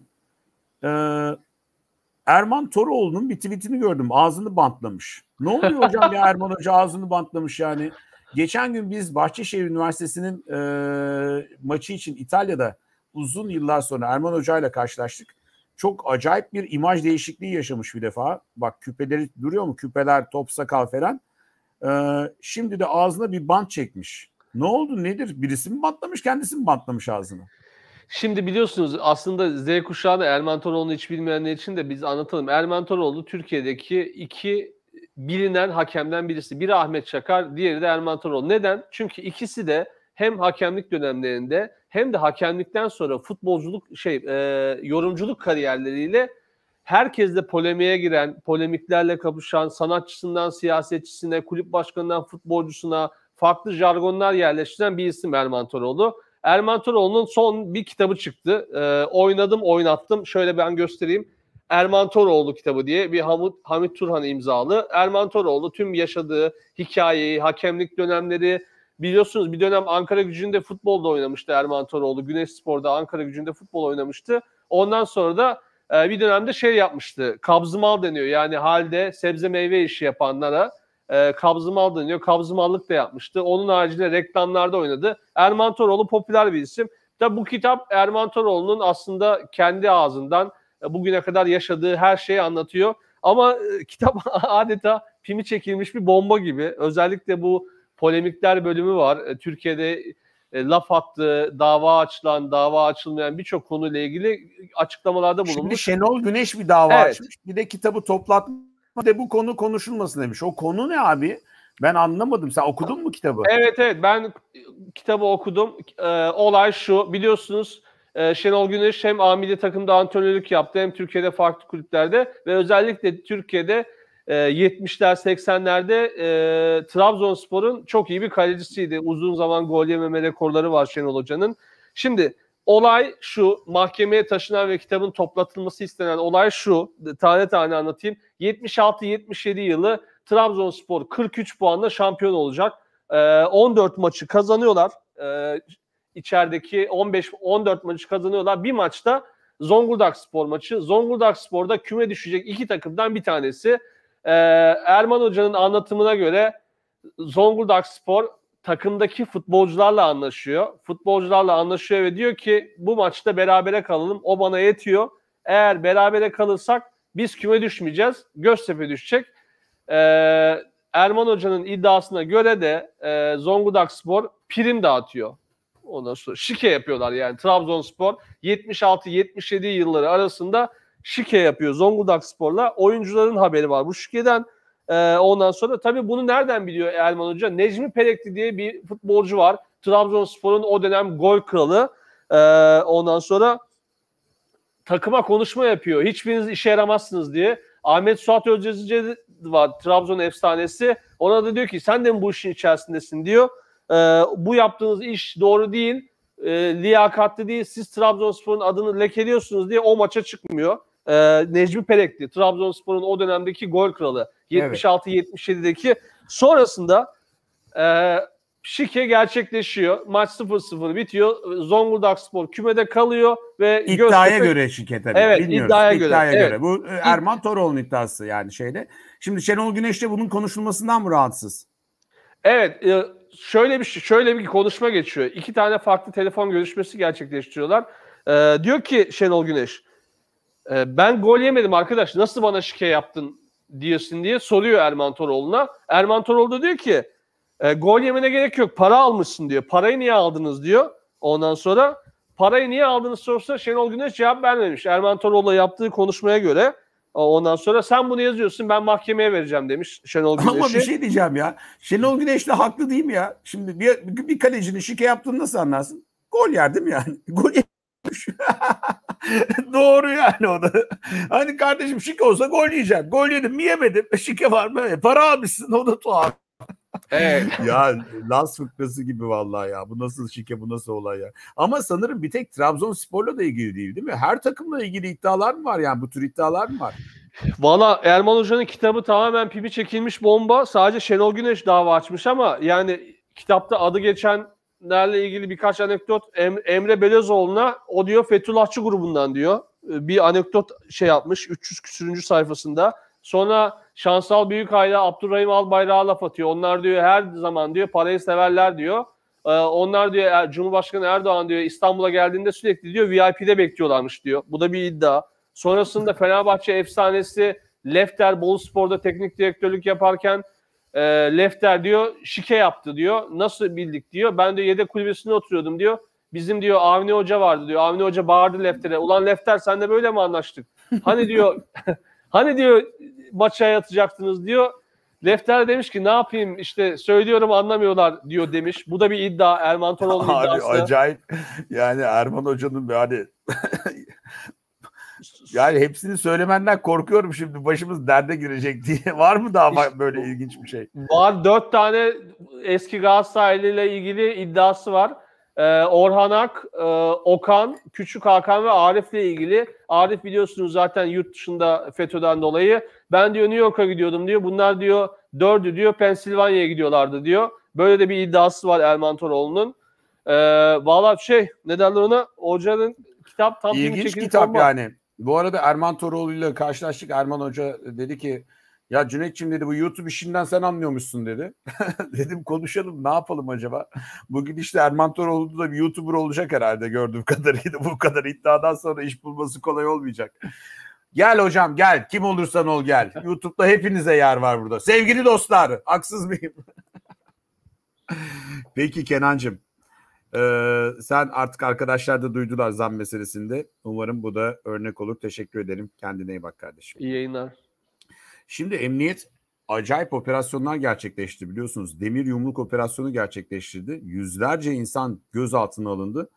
Erman Toroğlu'nun bir tweetini gördüm. Ağzını bantlamış. Ne oluyor hocam ya, Erman Hoca ağzını bantlamış yani. Geçen gün biz Bahçeşehir Üniversitesi'nin maçı için İtalya'da uzun yıllar sonra Erman Hoca ile karşılaştık. Çok acayip bir imaj değişikliği yaşamış bir defa. Bak küpeleri duruyor mu? Küpeler, top, sakal falan. Şimdi de ağzına bir bant çekmiş. Ne oldu? Nedir? Birisi mi bantlamış, kendisi mi bantlamış ağzını? Şimdi biliyorsunuz aslında Z kuşağı da Erman Toroğlu'nu hiç bilmeyenler için de biz anlatalım. Erman Toroğlu Türkiye'deki iki bilinen hakemden birisi. Biri Ahmet Çakar, diğeri de Erman Toroğlu. Neden? Çünkü ikisi de hem hakemlik dönemlerinde hem de hakemlikten sonra futbolculuk yorumculuk kariyerleriyle herkesle polemiğe giren, polemiklerle kapışan, sanatçısından siyasetçisine, kulüp başkanından futbolcusuna farklı jargonlar yerleştiren bir isim Erman Toroğlu. Erman Toroğlu'nun son bir kitabı çıktı. Oynadım, oynattım. Şöyle ben göstereyim. Erman Toroğlu kitabı diye, bir Hamit Turhan imzalı. Erman Toroğlu tüm yaşadığı hikayeyi, hakemlik dönemleri, biliyorsunuz bir dönem Ankara Gücü'nde futbolda oynamıştı Erman Toroğlu. Güneşspor'da Ankara Gücü'nde futbol oynamıştı. Ondan sonra da bir dönemde şey yapmıştı. Kabzımal deniyor. Yani halde sebze meyve işi yapanlara kabzımal deniyor. Kabzımallık da yapmıştı. Onun haricinde reklamlarda oynadı. Erman Toroğlu popüler bir isim. Tabi bu kitap Erman Toroğlu'nun aslında kendi ağzından bugüne kadar yaşadığı her şeyi anlatıyor. Ama kitap adeta pimi çekilmiş bir bomba gibi. Özellikle bu polemikler bölümü var. Türkiye'de laf attı, dava açılan, dava açılmayan birçok konuyla ilgili açıklamalarda bulunmuş. Şimdi Şenol Güneş bir dava açmış. Bir de kitabı toplatma de bu konu konuşulmasın demiş. O konu ne abi? Ben anlamadım. Sen okudun mu kitabı? Evet. Ben kitabı okudum. Olay şu. Biliyorsunuz Şenol Güneş hem A Milli Takım'da antrenörlük yaptı hem Türkiye'de farklı kulüplerde ve özellikle Türkiye'de 70'ler 80'lerde Trabzonspor'un çok iyi bir kalecisiydi. Uzun zaman gol yememe rekorları var Şenol Hoca'nın. Şimdi olay şu, mahkemeye taşınan ve kitabın toplatılması istenen olay şu, tane tane anlatayım. 76-77 yılı Trabzonspor 43 puanla şampiyon olacak. 14 maçı kazanıyorlar. İçerideki 14 maçı kazanıyorlar. Bir maçta Zonguldak Spor maçı. Zonguldak Spor'da küme düşecek iki takımdan bir tanesi. Erman Hoca'nın anlatımına göre Zonguldak Spor takımdaki futbolcularla anlaşıyor. Futbolcularla anlaşıyor ve diyor ki bu maçta berabere kalalım. O bana yetiyor. Eğer berabere kalırsak biz küme düşmeyeceğiz. Göztepe düşecek. Erman Hoca'nın iddiasına göre de Zonguldak Spor prim dağıtıyor. Ondan sonra şike yapıyorlar yani. Trabzonspor 76-77 yılları arasında şike yapıyor Zonguldak Spor'la. Oyuncuların haberi var bu şikeden. Ondan sonra tabii bunu nereden biliyor Erman Hoca? Necmi Perektli diye bir futbolcu var. Trabzonspor'un o dönem gol kralı. Ondan sonra takıma konuşma yapıyor. Hiçbiriniz işe yaramazsınız diye. Ahmet Suat Özcezci var, Trabzon efsanesi. Ona da diyor ki sen de mi bu işin içerisindesin diyor. Bu yaptığınız iş doğru değil, liyakatli değil, siz Trabzonspor'un adını lekeliyorsunuz diye o maça çıkmıyor. Necmi Perektli, Trabzonspor'un o dönemdeki gol kralı, 76-77'deki. Evet. Sonrasında şike gerçekleşiyor, maç 0-0 bitiyor, Zonguldak Spor kümede kalıyor ve iddiaya göre şike tabii. Evet, iddiaya göre. Evet. Bu Erman Toroğlu'nun iddiası yani şeyde. Şimdi Şenol Güneş de bunun konuşulmasından mı rahatsız? Evet. Şöyle bir konuşma geçiyor. İki tane farklı telefon görüşmesi gerçekleştiriyorlar. Diyor ki Şenol Güneş, ben gol yemedim arkadaş, nasıl bana şike yaptın diyorsun diye soruyor Erman Toroğlu'na. Erman Toroğlu da diyor ki gol yemene gerek yok, para almışsın diyor. Parayı niye aldınız diyor. Ondan sonra parayı niye aldınız sorsa Şenol Güneş cevap vermemiş. Erman Toroğlu'la yaptığı konuşmaya göre. Ondan sonra sen bunu yazıyorsun, ben mahkemeye vereceğim demiş Şenol Güneş'i. Ama bir şey diyeceğim ya. Şenol Güneş de haklı değil mi ya? Şimdi bir kalecinin şike yaptığını nasıl anlarsın? Gol yer değil mi yani? Gol yemiş. Doğru yani o da. Hani kardeşim şike olsa gol yiyeceğim. Gol yedim mi yemedim. Şike var mı? Para almışsın, o da tuhaf. Evet. Ya Laz fıkrası gibi vallahi ya. Bu nasıl şike, bu nasıl olay ya. Ama sanırım bir tek Trabzonspor'la da ilgili değil mi? Her takımla ilgili iddialar mı var yani? Bu tür iddialar mı var? Valla Erman Hoca'nın kitabı tamamen pimi çekilmiş bomba. Sadece Şenol Güneş dava açmış ama yani kitapta adı geçenlerle ilgili birkaç anekdot. Emre Belezoğlu'na o diyor Fethullahçı grubundan diyor. Bir anekdot şey yapmış 300 küsürüncü sayfasında. Sonra Şansal Büyükay'la Abdurrahim Albayrak'a laf atıyor. Onlar diyor her zaman diyor parayı severler diyor. Onlar diyor Cumhurbaşkanı Erdoğan diyor İstanbul'a geldiğinde sürekli diyor VIP'de bekliyorlarmış diyor. Bu da bir iddia. Sonrasında Fenerbahçe efsanesi Lefter Boluspor'da teknik direktörlük yaparken Lefter diyor şike yaptı diyor. Nasıl bildik diyor. Ben diyor yedek kulübesinde oturuyordum diyor. Bizim diyor Avni Hoca vardı diyor. Avni Hoca bağırdı Lefter'e. Ulan Lefter sen de böyle mi anlaştık? Hani diyor... Hani diyor maça yatacaktınız diyor. Lefter demiş ki ne yapayım işte söylüyorum anlamıyorlar diyor demiş. Bu da bir iddia Erman Toroğlu'nun iddiası. Abi acayip yani Erman Hoca'nın yani yani hepsini söylemenden korkuyorum şimdi başımız derde girecek diye. Var mı daha işte, böyle ilginç bir şey? Var 4 tane eski Galatasaraylı ile ilgili iddiası var. Orhan Ak, Okan, Küçük Hakan ve Arif'le ilgili. Arif biliyorsunuz zaten yurt dışında FETÖ'den dolayı. Ben diyor New York'a gidiyordum diyor. Bunlar diyor dördü diyor Pensilvanya'ya gidiyorlardı diyor. Böyle de bir iddiası var Erman Toroğlu'nun. Valla şey ne derler ona? Hoca'nın kitap tam ilginç kitap olma. Yani. Bu arada Erman Toroğlu'yla karşılaştık. Erman Hoca dedi ki ya Cüneyt'ciğim dedi bu YouTube işinden sen anlıyormuşsun dedi. Dedim konuşalım ne yapalım acaba? Bugün işte Erman Toroğlu da bir YouTuber olacak herhalde gördüğüm kadarıyla. Bu kadar iddiadan sonra iş bulması kolay olmayacak. Gel hocam gel. Kim olursan ol gel. YouTube'da hepinize yer var burada. Sevgili dostlar. Haksız mıyım? Peki Kenancığım. Sen artık arkadaşlar da duydular zam meselesinde. Umarım bu da örnek olur. Teşekkür ederim. Kendine iyi bak kardeşim. İyi yayınlar. Şimdi emniyet acayip operasyonlar gerçekleştirdi biliyorsunuz. Demir yumruk operasyonu gerçekleştirdi. Yüzlerce insan gözaltına alındı.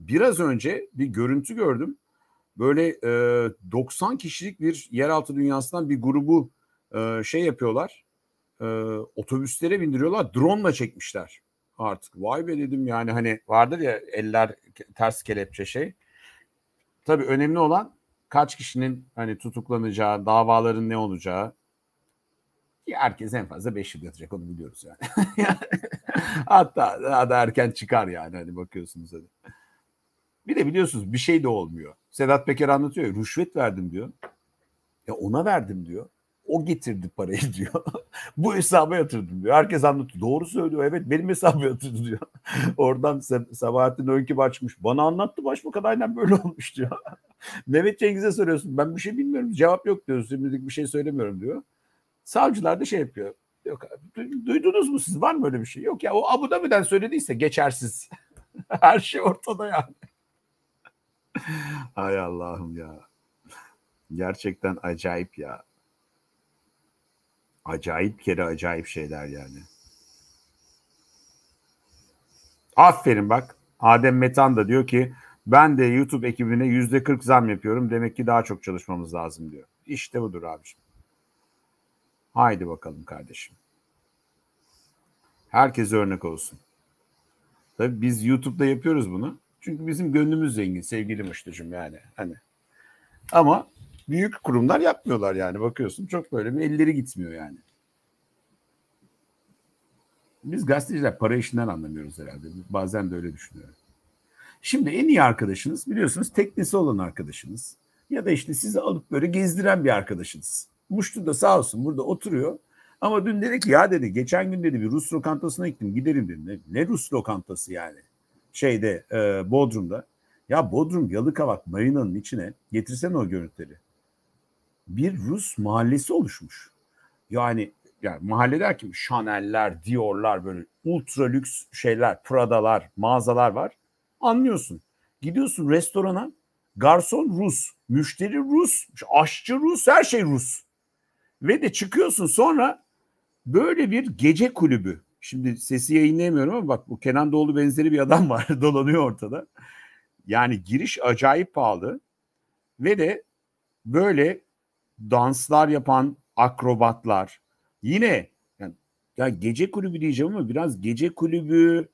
Biraz önce bir görüntü gördüm. Böyle 90 kişilik bir yeraltı dünyasından bir grubu şey yapıyorlar. Otobüslere bindiriyorlar. Drone'la çekmişler artık. Vay be dedim yani hani vardır ya eller ters kelepçe şey. Tabii önemli olan kaç kişinin hani tutuklanacağı, davaların ne olacağı. Herkes en fazla 5 yıl yatacak onu biliyoruz yani. Hatta daha da erken çıkar yani hani bakıyorsunuz hadi. Bir de biliyorsunuz bir şey de olmuyor. Sedat Peker anlatıyor ya, rüşvet verdim diyor. Ya ona verdim diyor. O getirdi parayı diyor. Bu hesaba yatırdım diyor. Herkes anlatıyor. Doğru söylüyor. Evet benim hesaba yatırdı diyor. Oradan Sabahattin Önkü açmış. Bana anlattı başbakan aynen böyle olmuş diyor. Mehmet Cengiz'e soruyorsun. Ben bir şey bilmiyorum. Cevap yok diyor. Şimdilik bir şey söylemiyorum diyor. Savcılar da şey yapıyor. Yok abi, duydunuz mu siz? Var mı öyle bir şey? Yok ya o Abu Dhabi'den söylediyse geçersiz. Her şey ortada yani. Ay Allah'ım ya. Gerçekten acayip ya. Acayip kere acayip şeyler yani. Aferin bak. Adem Metan da diyor ki ben de YouTube ekibine %40 zam yapıyorum. Demek ki daha çok çalışmamız lazım diyor. İşte budur abiciğim. Haydi bakalım kardeşim. Herkese örnek olsun. Tabii biz YouTube'da yapıyoruz bunu. Çünkü bizim gönlümüz zengin sevgili Muştucuğum yani. Hani. Ama büyük kurumlar yapmıyorlar yani bakıyorsun. Çok böyle bir elleri gitmiyor yani. Biz gazeteciler para işinden anlamıyoruz herhalde. Bazen de öyle düşünüyorum. Şimdi en iyi arkadaşınız biliyorsunuz teknesi olan arkadaşınız. Ya da işte sizi alıp böyle gezdiren bir arkadaşınız. Muştu da sağ olsun burada oturuyor. Ama dün dedi ki ya dedi geçen gün dedi bir Rus lokantasına gittim giderim dedim. Ne Rus lokantası yani? Şeyde Bodrum'da. Ya Bodrum Yalıkavak marinanın içine getirsen o görüntüleri. Bir Rus mahallesi oluşmuş. Yani mahalle der ki Chanel'ler, Dior'lar böyle ultra lüks şeyler, Prada'lar, mağazalar var. Anlıyorsun. Gidiyorsun restorana. Garson Rus, müşteri Rus, aşçı Rus, her şey Rus. Ve de çıkıyorsun sonra böyle bir gece kulübü. Şimdi sesi yayınlayamıyorum ama bak bu Kenan Doğulu benzeri bir adam var dolanıyor ortada. Yani giriş acayip pahalı ve de böyle danslar yapan akrobatlar. Yine yani, ya gece kulübü diyeceğim ama biraz gece kulübü,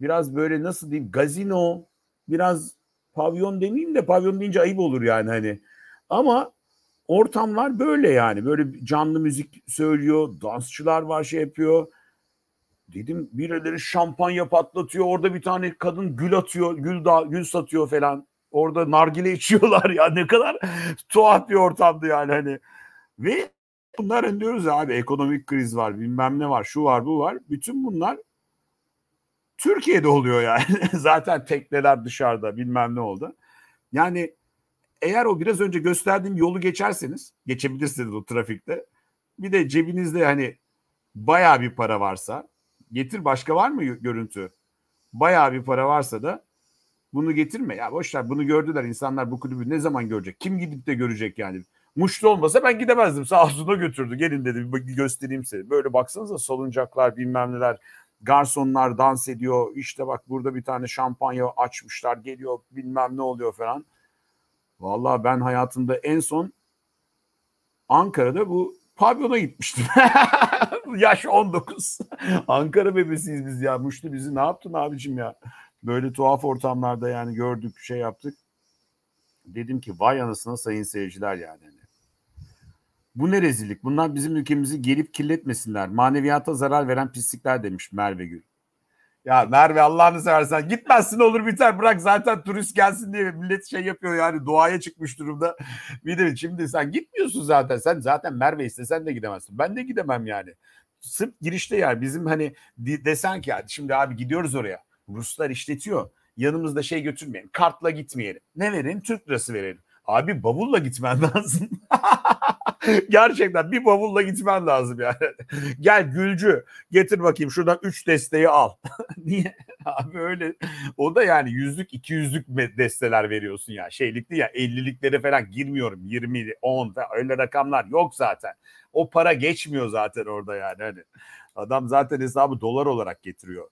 biraz böyle nasıl diyeyim gazino, biraz pavyon demeyeyim de pavyon deyince ayıp olur yani hani. Ama ortamlar böyle yani. Böyle canlı müzik söylüyor. Dansçılar var şey yapıyor. Dedim birileri şampanya patlatıyor. Orada bir tane kadın gül atıyor. Gül satıyor falan. Orada nargile içiyorlar ya. Ne kadar tuhaf bir ortamdı yani hani. Ve bunlar diyoruz ya abi ekonomik kriz var bilmem ne var şu var bu var. Bütün bunlar Türkiye'de oluyor yani. Zaten tekneler dışarıda bilmem ne oldu. Yani eğer o biraz önce gösterdiğim yolu geçerseniz, geçebilirsiniz o trafikte. Bir de cebinizde hani bayağı bir para varsa, getir başka var mı görüntü? Bayağı bir para varsa da bunu getirme. Ya boşver bunu gördüler insanlar bu kulübü ne zaman görecek? Kim gidip de görecek yani? Muşlu olmasa ben gidemezdim. Sağ olsun o götürdü. Gelin dedi bir göstereyim size. Böyle baksanıza salıncaklar bilmem neler. Garsonlar dans ediyor. İşte bak burada bir tane şampanya açmışlar. Geliyor bilmem ne oluyor falan. Vallahi ben hayatımda en son Ankara'da bu pavyona gitmiştim. Yaş 19. Ankara bebesiyiz biz ya. Muştu bizi ne yaptın abicim ya? Böyle tuhaf ortamlarda yani gördük şey yaptık. Dedim ki vay anasına sayın seyirciler yani. Bu ne rezillik? Bunlar bizim ülkemizi gelip kirletmesinler. Maneviyata zarar veren pislikler demiş Merve Gül. Ya Merve Allah'ını seversen gitmezsin olur biter bırak zaten turist gelsin diye millet şey yapıyor yani duaya çıkmış durumda. Bir de şimdi sen gitmiyorsun zaten zaten Merve istesen de gidemezsin. Ben de gidemem yani. Sırf girişte yani bizim hani desen ki yani şimdi abi gidiyoruz oraya Ruslar işletiyor yanımızda şey götürmeyelim kartla gitmeyelim ne verelim Türk lirası verelim. Abi bavulla gitmen lazım. Gerçekten bir bavulla gitmen lazım yani. Gel Gülcü, getir bakayım şuradan 3 desteği al. Niye? Abi öyle. O da yani 100'lük 200'lük desteler veriyorsun ya. Şeylikli ya, 50'liklere falan girmiyorum. 20, 10 falan öyle rakamlar yok zaten. O para geçmiyor zaten orada yani. Hani adam zaten hesabı dolar olarak getiriyor.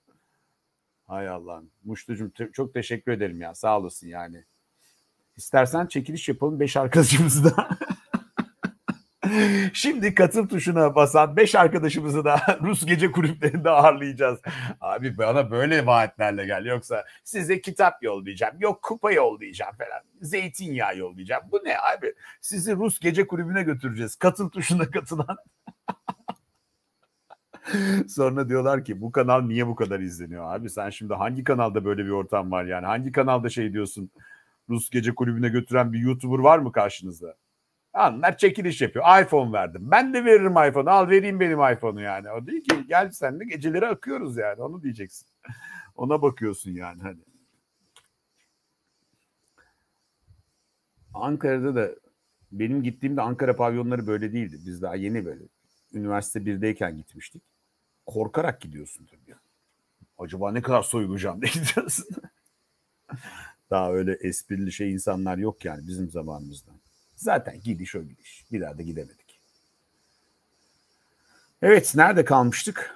Hay Allah'ım. Muştucuğum çok teşekkür ederim ya. Sağ olasın yani. İstersen çekiliş yapalım 5 arkadaşımızı da. Şimdi katıl tuşuna basan 5 arkadaşımızı da Rus gece kulüplerinde ağırlayacağız. Abi bana böyle vaatlerle gel. Yoksa size kitap yollayacağım. Yok kupa yollayacağım falan. Zeytinyağı yollayacağım. Bu ne abi? Sizi Rus gece kulübüne götüreceğiz. Katıl tuşuna katılan. Sonra diyorlar ki bu kanal niye bu kadar izleniyor abi? Sen şimdi hangi kanalda böyle bir ortam var yani? Hangi kanalda şey diyorsun? Rus gece kulübüne götüren bir YouTuber var mı karşınızda? Anlar çekiliş yapıyor. iPhone verdim. Ben de veririm iPhone'u. Al vereyim benim iPhone'u yani. O diyor ki gel sen de geceleri akıyoruz yani. Onu diyeceksin. Ona bakıyorsun yani hani. Ankara'da da benim gittiğimde Ankara pavyonları böyle değildi. Biz daha yeni böyle üniversite 1'deyken gitmiştik. Korkarak gidiyorsun tabii yani. Acaba ne kadar soyulacağım diye gidiyorsun. Daha öyle esprili şey insanlar yok yani bizim zamanımızda. Zaten gidiş o gidiş. Bir daha da gidemedik. Evet, nerede kalmıştık?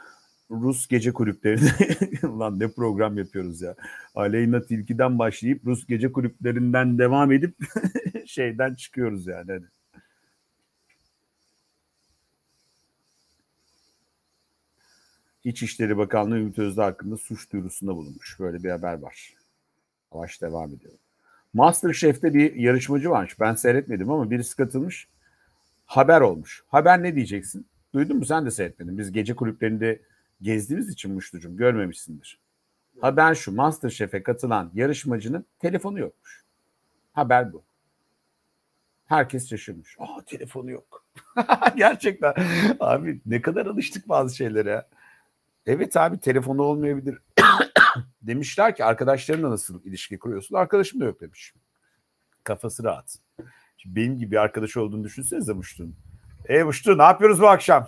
Rus gece kulüplerinde. Ulan ne program yapıyoruz ya. Aleyna Tilki'den başlayıp Rus gece kulüplerinden devam edip şeyden çıkıyoruz yani. Hani. İçişleri Bakanlığı Ümit Özdağ hakkında suç duyurusunda bulunmuş. Böyle bir haber var. Savaş devam ediyor. MasterChef'te bir yarışmacı varmış. Ben seyretmedim ama birisi katılmış. Haber olmuş. Haber ne diyeceksin? Duydun mu? Sen de seyretmedin. Biz gece kulüplerinde gezdiğimiz için Muştucuğum görmemişsindir. Evet. Haber şu. MasterChef'e katılan yarışmacının telefonu yokmuş. Haber bu. Herkes şaşırmış. Aa, telefonu yok. Gerçekten. Abi ne kadar alıştık bazı şeylere. Evet abi, telefonu olmayabilir. Demişler ki arkadaşlarınla nasıl ilişki kuruyorsun? Arkadaşım da yok demiş. Kafası rahat. Şimdi benim gibi bir arkadaş olduğunu düşünsenize Muştu'nun. Muştu ne yapıyoruz bu akşam?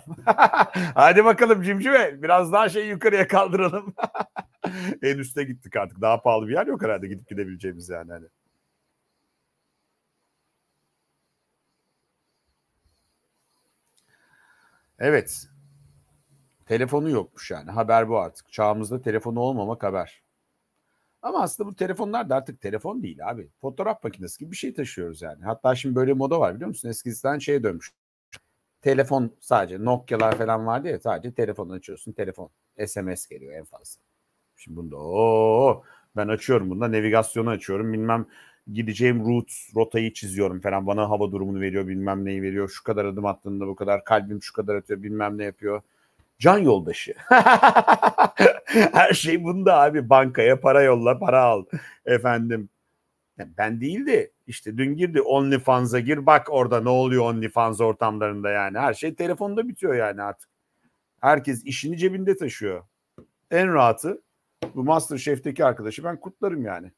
Hadi bakalım cimcime, biraz daha şey yukarıya kaldıralım. En üste gittik artık. Daha pahalı bir yer yok herhalde gidip gidebileceğimiz yani. Hani. Evet. Telefonu yokmuş yani. Haber bu artık. Çağımızda telefonu olmamak haber. Ama aslında bu telefonlar da artık telefon değil abi. Fotoğraf makinesi gibi bir şey taşıyoruz yani. Hatta şimdi böyle moda var biliyor musun? Eskisinden şeye dönmüş. Telefon sadece Nokia'lar falan vardı ya, sadece telefonu açıyorsun. Telefon. SMS geliyor en fazla. Şimdi bunda ben açıyorum bunda. Navigasyonu açıyorum. Bilmem gideceğim rotayı çiziyorum falan. Bana hava durumunu veriyor. Bilmem neyi veriyor. Şu kadar adım attığında bu kadar. Kalbim şu kadar atıyor. Bilmem ne yapıyor. Can yoldaşı. Her şey bunda abi. Bankaya para yolla, para al. Efendim. Ben değil de işte dün girdi OnlyFans'a gir. Bak orada ne oluyor OnlyFans ortamlarında yani. Her şey telefonda bitiyor yani artık. Herkes işini cebinde taşıyor. En rahatı bu MasterChef'teki arkadaşı ben kutlarım yani.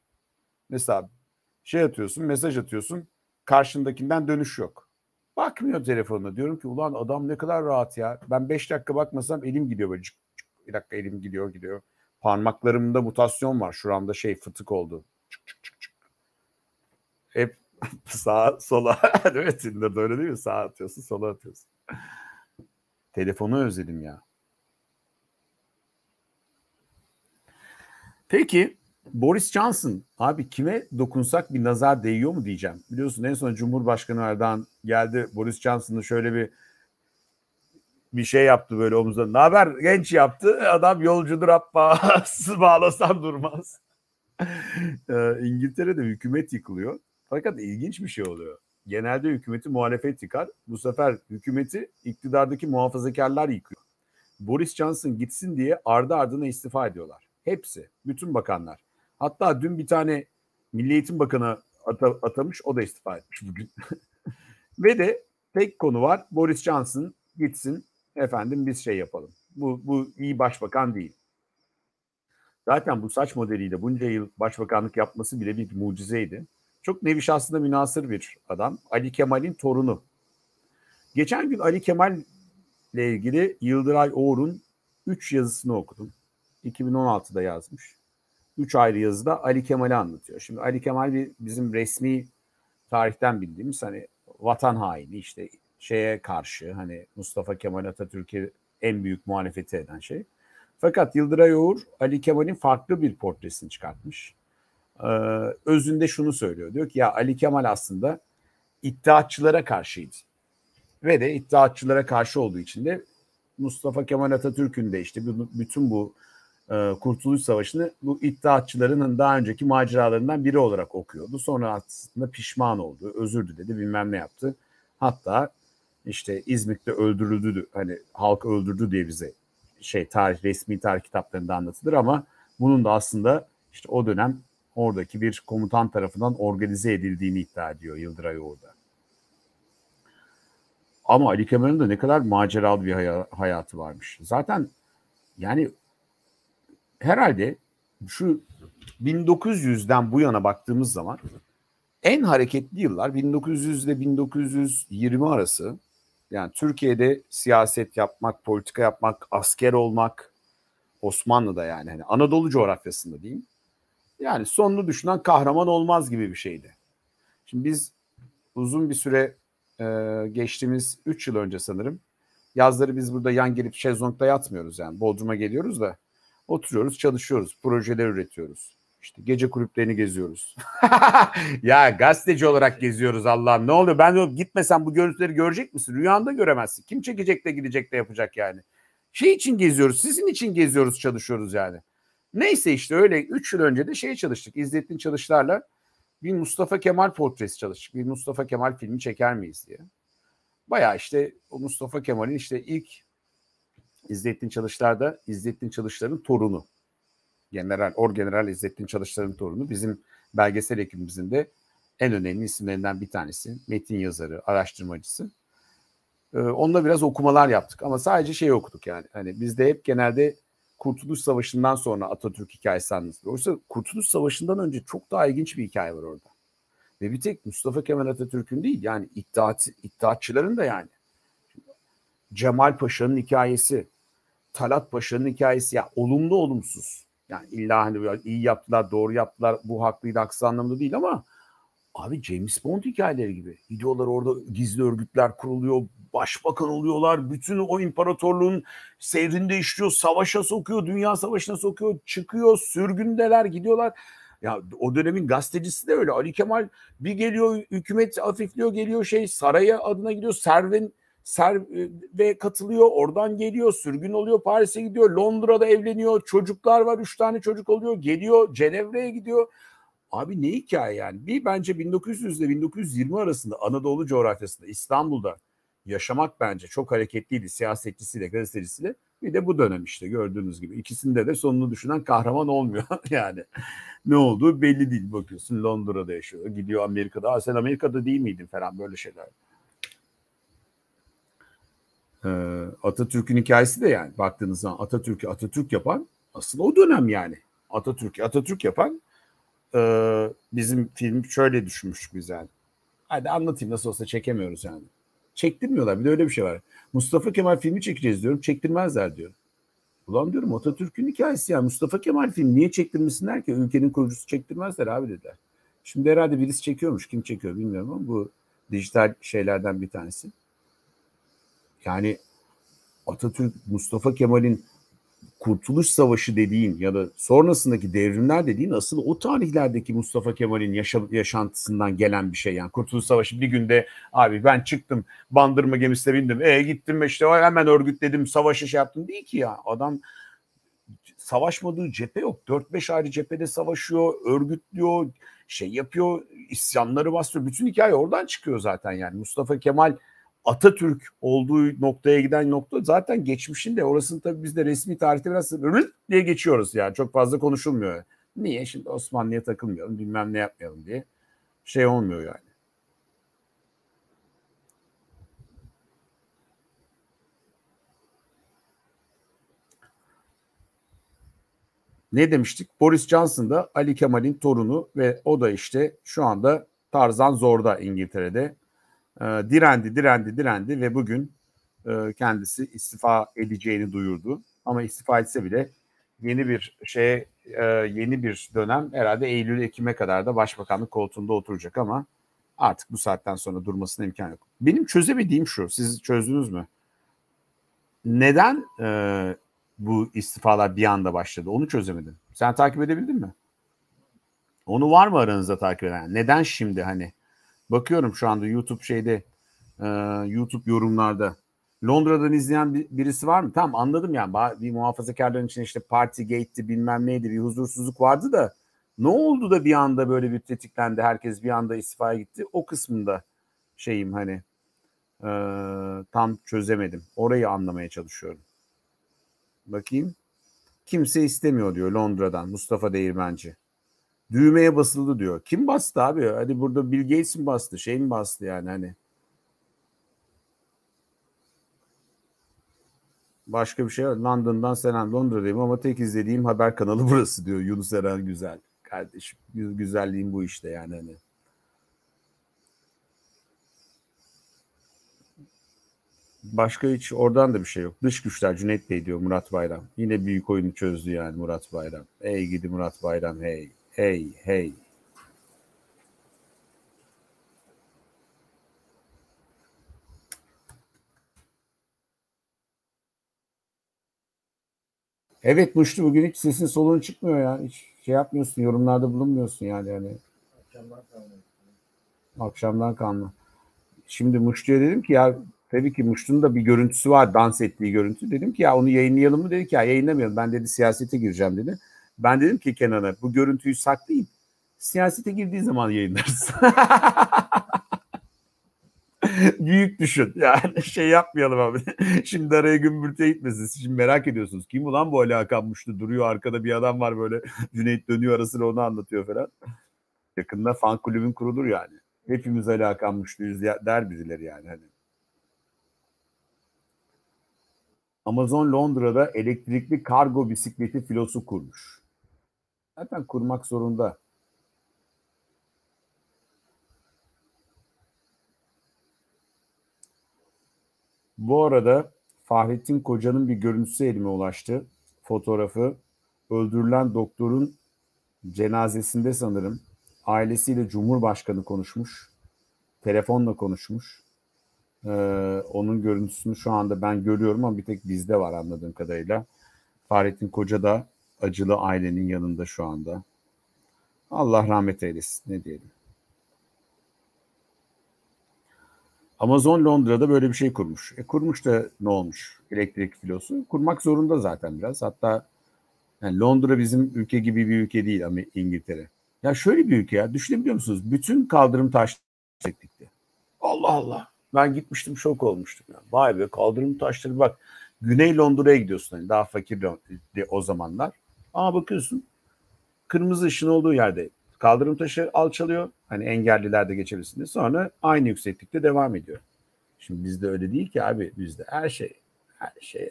Mesela şey atıyorsun, mesaj atıyorsun. Karşındakinden dönüş yok. Bakmıyor telefonuna. Diyorum ki ulan adam ne kadar rahat ya. Ben 5 dakika bakmasam elim gidiyor böyle. Cık cık. Bir dakika elim gidiyor. Parmaklarımda mutasyon var. Şuramda şey fıtık oldu. Çık çık çık çık. Hep sağa sola. Evet, Tinder'da öyle değil mi? Sağa atıyorsun, sola atıyorsun. Telefonu özledim ya. Peki Boris Johnson abi, kime dokunsak bir nazar değiyor mu diyeceğim. Biliyorsun en son Cumhurbaşkanı Erdoğan geldi, Boris Johnson'ı şöyle bir şey yaptı böyle omuzda. Ne haber genç yaptı. Adam yolcudur Abbas. Bağlasan durmaz. İngiltere'de hükümet yıkılıyor. Fakat ilginç bir şey oluyor. Genelde hükümeti muhalefet yıkar. Bu sefer hükümeti iktidardaki muhafazakarlar yıkıyor. Boris Johnson gitsin diye ardı ardına istifa ediyorlar. Hepsi. Bütün bakanlar. Hatta dün bir tane Milli Eğitim Bakanı atamış, o da istifa etmiş bugün. Ve de tek konu var, Boris Johnson gitsin, efendim biz şey yapalım. Bu iyi başbakan değil. Zaten bu saç modeliyle bunca yıl başbakanlık yapması bile bir mucizeydi. Çok nevi şahsına münasır bir adam. Ali Kemal'in torunu. Geçen gün Ali Kemal'le ilgili Yıldıray Oğur'un 3 yazısını okudum. 2016'da yazmış. 3 ayrı yazıda Ali Kemal'i anlatıyor. Şimdi Ali Kemal bizim resmi tarihten bildiğimiz hani vatan haini, işte şeye karşı, hani Mustafa Kemal Atatürk'e en büyük muhalefeti eden şey. Fakat Yıldıray Oğur Ali Kemal'in farklı bir portresini çıkartmış. Özünde şunu söylüyor. Diyor ki ya Ali Kemal aslında iddiatçılara karşıydı. Ve de iddiatçılara karşı olduğu için de Mustafa Kemal Atatürk'ün de işte bütün bu Kurtuluş Savaşı'nı bu iddiatçıların daha önceki maceralarından biri olarak okuyordu. Sonra aslında pişman oldu. Özür diledi, bilmem ne yaptı. Hatta işte İzmit'te öldürüldü, hani halk öldürdü diye bize tarih, resmi tarih kitaplarında anlatılır ama bunun da aslında işte o dönem oradaki bir komutan tarafından organize edildiğini iddia ediyor Yıldıray orada. Ama Ali Kemal'in de ne kadar maceralı bir hayatı varmış. Zaten yani herhalde şu 1900'den bu yana baktığımız zaman en hareketli yıllar 1900 ile 1920 arası. Yani Türkiye'de siyaset yapmak, politika yapmak, asker olmak, Osmanlı'da yani hani Anadolu coğrafyasında diyeyim. Yani sonunu düşünen kahraman olmaz gibi bir şeydi. Şimdi biz uzun bir süre geçtiğimiz 3 yıl önce sanırım yazları biz burada yan gelip şezlongda yatmıyoruz yani. Bodrum'a geliyoruz da oturuyoruz, çalışıyoruz, projeler üretiyoruz. İşte gece kulüplerini geziyoruz. Ya gazeteci olarak geziyoruz Allah'ım. Ne oluyor? Ben de gitmesem bu görüntüleri görecek misin? Rüyanda göremezsin. Kim çekecek de gidecek de yapacak yani. Şey için geziyoruz. Sizin için geziyoruz, çalışıyoruz yani. Neyse işte öyle 3 yıl önce de çalıştık. İzzettin Çalışlar'la bir Mustafa Kemal portresi çalıştık. Bir Mustafa Kemal filmi çeker miyiz diye. Bayağı işte o Mustafa Kemal'in işte ilk İzzettin Çalışlar'da İzzettin Çalışlar'ın torunu. General, Orgeneral İzzettin Çalışlar'ın torunu bizim belgesel ekibimizin de en önemli isimlerinden bir tanesi. Metin yazarı, araştırmacısı. Onunla biraz okumalar yaptık ama sadece okuduk yani. Hani bizde hep genelde Kurtuluş Savaşı'ndan sonra Atatürk hikayesi anlatılıyor. Oysa Kurtuluş Savaşı'ndan önce çok daha ilginç bir hikaye var orada. Ve bir tek Mustafa Kemal Atatürk'ün değil yani iddiatçıların da yani. Cemal Paşa'nın hikayesi, Talat Paşa'nın hikayesi ya olumlu olumsuz. Yani illa hani iyi yaptılar, doğru yaptılar, bu haklıydı, haksız anlamında değil ama abi James Bond hikayeleri gibi. Gidiyorlar orada gizli örgütler kuruluyor, başbakan oluyorlar, bütün o imparatorluğun seyrinde işliyor, savaşa sokuyor, dünya savaşına sokuyor, çıkıyor, sürgündeler, gidiyorlar. Ya o dönemin gazetecisi de öyle. Ali Kemal bir geliyor, hükümet hafifliyor, geliyor saraya adına gidiyor, serve katılıyor, oradan geliyor, sürgün oluyor, Paris'e gidiyor, Londra'da evleniyor, çocuklar var, 3 tane çocuk oluyor, geliyor Cenevre'ye gidiyor. Abi ne hikaye yani? Bence 1900 ile 1920 arasında Anadolu coğrafyasında İstanbul'da yaşamak bence çok hareketliydi, siyasetçisiyle, gazetecisiyle. Bir de bu dönem işte gördüğünüz gibi ikisinde de sonunu düşünen kahraman olmuyor yani. Ne olduğu belli değil, bakıyorsun Londra'da yaşıyor, gidiyor Amerika'da, sen Amerika'da değil miydin falan böyle şeyler. Atatürk'ün hikayesi de yani baktığınız zaman Atatürk'ü Atatürk yapan aslında o dönem yani. Atatürk'ü Atatürk yapan bizim film şöyle düşünmüştük biz yani. Hadi anlatayım nasıl olsa çekemiyoruz yani. Çektirmiyorlar, bir de öyle bir şey var. Mustafa Kemal filmi çekeceğiz diyorum, çektirmezler diyor. Ulan diyorum Atatürk'ün hikayesi yani Mustafa Kemal filmi niye çektirmesinler ki? Ülkenin kurucusu çektirmezler abi dediler. Şimdi herhalde birisi çekiyormuş, kim çekiyor bilmiyorum ama bu dijital şeylerden bir tanesi. Yani Atatürk, Mustafa Kemal'in Kurtuluş Savaşı dediğin ya da sonrasındaki devrimler dediğin asıl o tarihlerdeki Mustafa Kemal'in yaşantısından gelen bir şey. Yani Kurtuluş Savaşı bir günde abi ben çıktım bandırma gemisine bindim gittim işte hemen örgütledim savaşı yaptım değil ki ya adam savaşmadığı cephe yok. 4-5 ayrı cephede savaşıyor, örgütlüyor, yapıyor, isyanları bastırıyor. Bütün hikaye oradan çıkıyor zaten yani Mustafa Kemal. Atatürk olduğu noktaya giden nokta zaten geçmişin de orasını tabii biz de resmi tarihte biraz diye geçiyoruz yani çok fazla konuşulmuyor. Niye? Şimdi Osmanlı'ya takılmayalım bilmem ne yapmayalım diye olmuyor yani. Ne demiştik? Boris Johnson da Ali Kemal'in torunu ve o da işte şu anda Tarzan zorda İngiltere'de. Direndi ve bugün kendisi istifa edeceğini duyurdu. Ama istifa etse bile yeni bir dönem herhalde Eylül-Ekim'e kadar da başbakanlık koltuğunda oturacak ama artık bu saatten sonra durmasına imkan yok. Benim çözemediğim şu, siz çözdünüz mü? Neden bu istifalar bir anda başladı? Onu çözemedim. Sen takip edebildin mi? Onu var mı aranızda takip eden? Neden şimdi hani? Bakıyorum şu anda YouTube yorumlarda. Londra'dan izleyen birisi var mı? Tamam, anladım yani. Bir muhafazakarların için işte Partygate bilmem neydi, bir huzursuzluk vardı da ne oldu da bir anda böyle bir tetiklendi, herkes bir anda istifaya gitti. O kısmında şeyim hani tam çözemedim. Orayı anlamaya çalışıyorum. Bakayım. Kimse istemiyor diyor Londra'dan Mustafa Değirmenci. Düğmeye basıldı diyor. Kim bastı abi? Hadi burada Bill Gates mi bastı? Şey mi bastı yani hani? Başka bir şey var. London'dan selam, Londra'dayım ama tek izlediğim haber kanalı burası diyor Yunus Eren Güzel. Kardeşim güzelliğin bu işte yani hani. Başka hiç oradan da bir şey yok. Dış güçler Cüneyt Bey diyor Murat Bayram. Yine büyük oyunu çözdü yani Murat Bayram. Ey gidi Murat Bayram hey. Hey hey. Evet Muştu, bugün hiç sesin soluğun çıkmıyor ya. Hiç şey yapmıyorsun, yorumlarda bulunmuyorsun yani. Yani. Akşamdan kalma. Şimdi Muştu'ya dedim ki ya tabii ki Muştu'nun da bir görüntüsü var, dans ettiği görüntü. Dedim ki ya onu yayınlayalım mı? Dedi ki ya yayınlamayalım. Ben dedi siyasete gireceğim dedi. Ben dedim ki Kenan'a bu görüntüyü saklayayım. Siyasete girdiği zaman yayınlarız. Büyük düşün. Yani şey yapmayalım abi. Şimdi araya gümbürtüye gitmesin. Şimdi merak ediyorsunuz. Kim ulan bu Ali Hakan Muştu? Duruyor arkada bir adam var böyle. Cüneyt dönüyor arasını onu anlatıyor falan. Yakında fan kulübün kurulur yani. Hepimiz Ali Hakan Muştu'yuz der birileri yani. Hani. Amazon Londra'da elektrikli kargo bisikleti filosu kurmuş. Zaten kurmak zorunda. Bu arada Fahrettin Koca'nın bir görüntüsü elime ulaştı. Fotoğrafı öldürülen doktorun cenazesinde sanırım ailesiyle Cumhurbaşkanı konuşmuş. Telefonla konuşmuş. Onun görüntüsünü şu anda ben görüyorum ama bir tek bizde var anladığım kadarıyla. Fahrettin Koca da acılı ailenin yanında şu anda. Allah rahmet eylesin, ne diyelim. Amazon Londra'da böyle bir şey kurmuş. Kurmuş da ne olmuş? Elektrik filosu. Kurmak zorunda zaten biraz. Hatta yani Londra bizim ülke gibi bir ülke değil ama İngiltere. Ya şöyle bir ülke ya. Düşünebiliyor musunuz? Bütün kaldırım taşları yükseklikte. Allah Allah. Ben gitmiştim, şok olmuştum. Yani. Vay be, kaldırım taşları bak. Güney Londra'ya gidiyorsun. Hani daha fakir o zamanlar. Ama bakıyorsun kırmızı ışın olduğu yerde kaldırım taşı alçalıyor. Hani engelliler de geçebilsin diye. Sonra aynı yükseklikte devam ediyor. Şimdi bizde öyle değil ki abi. Bizde her şey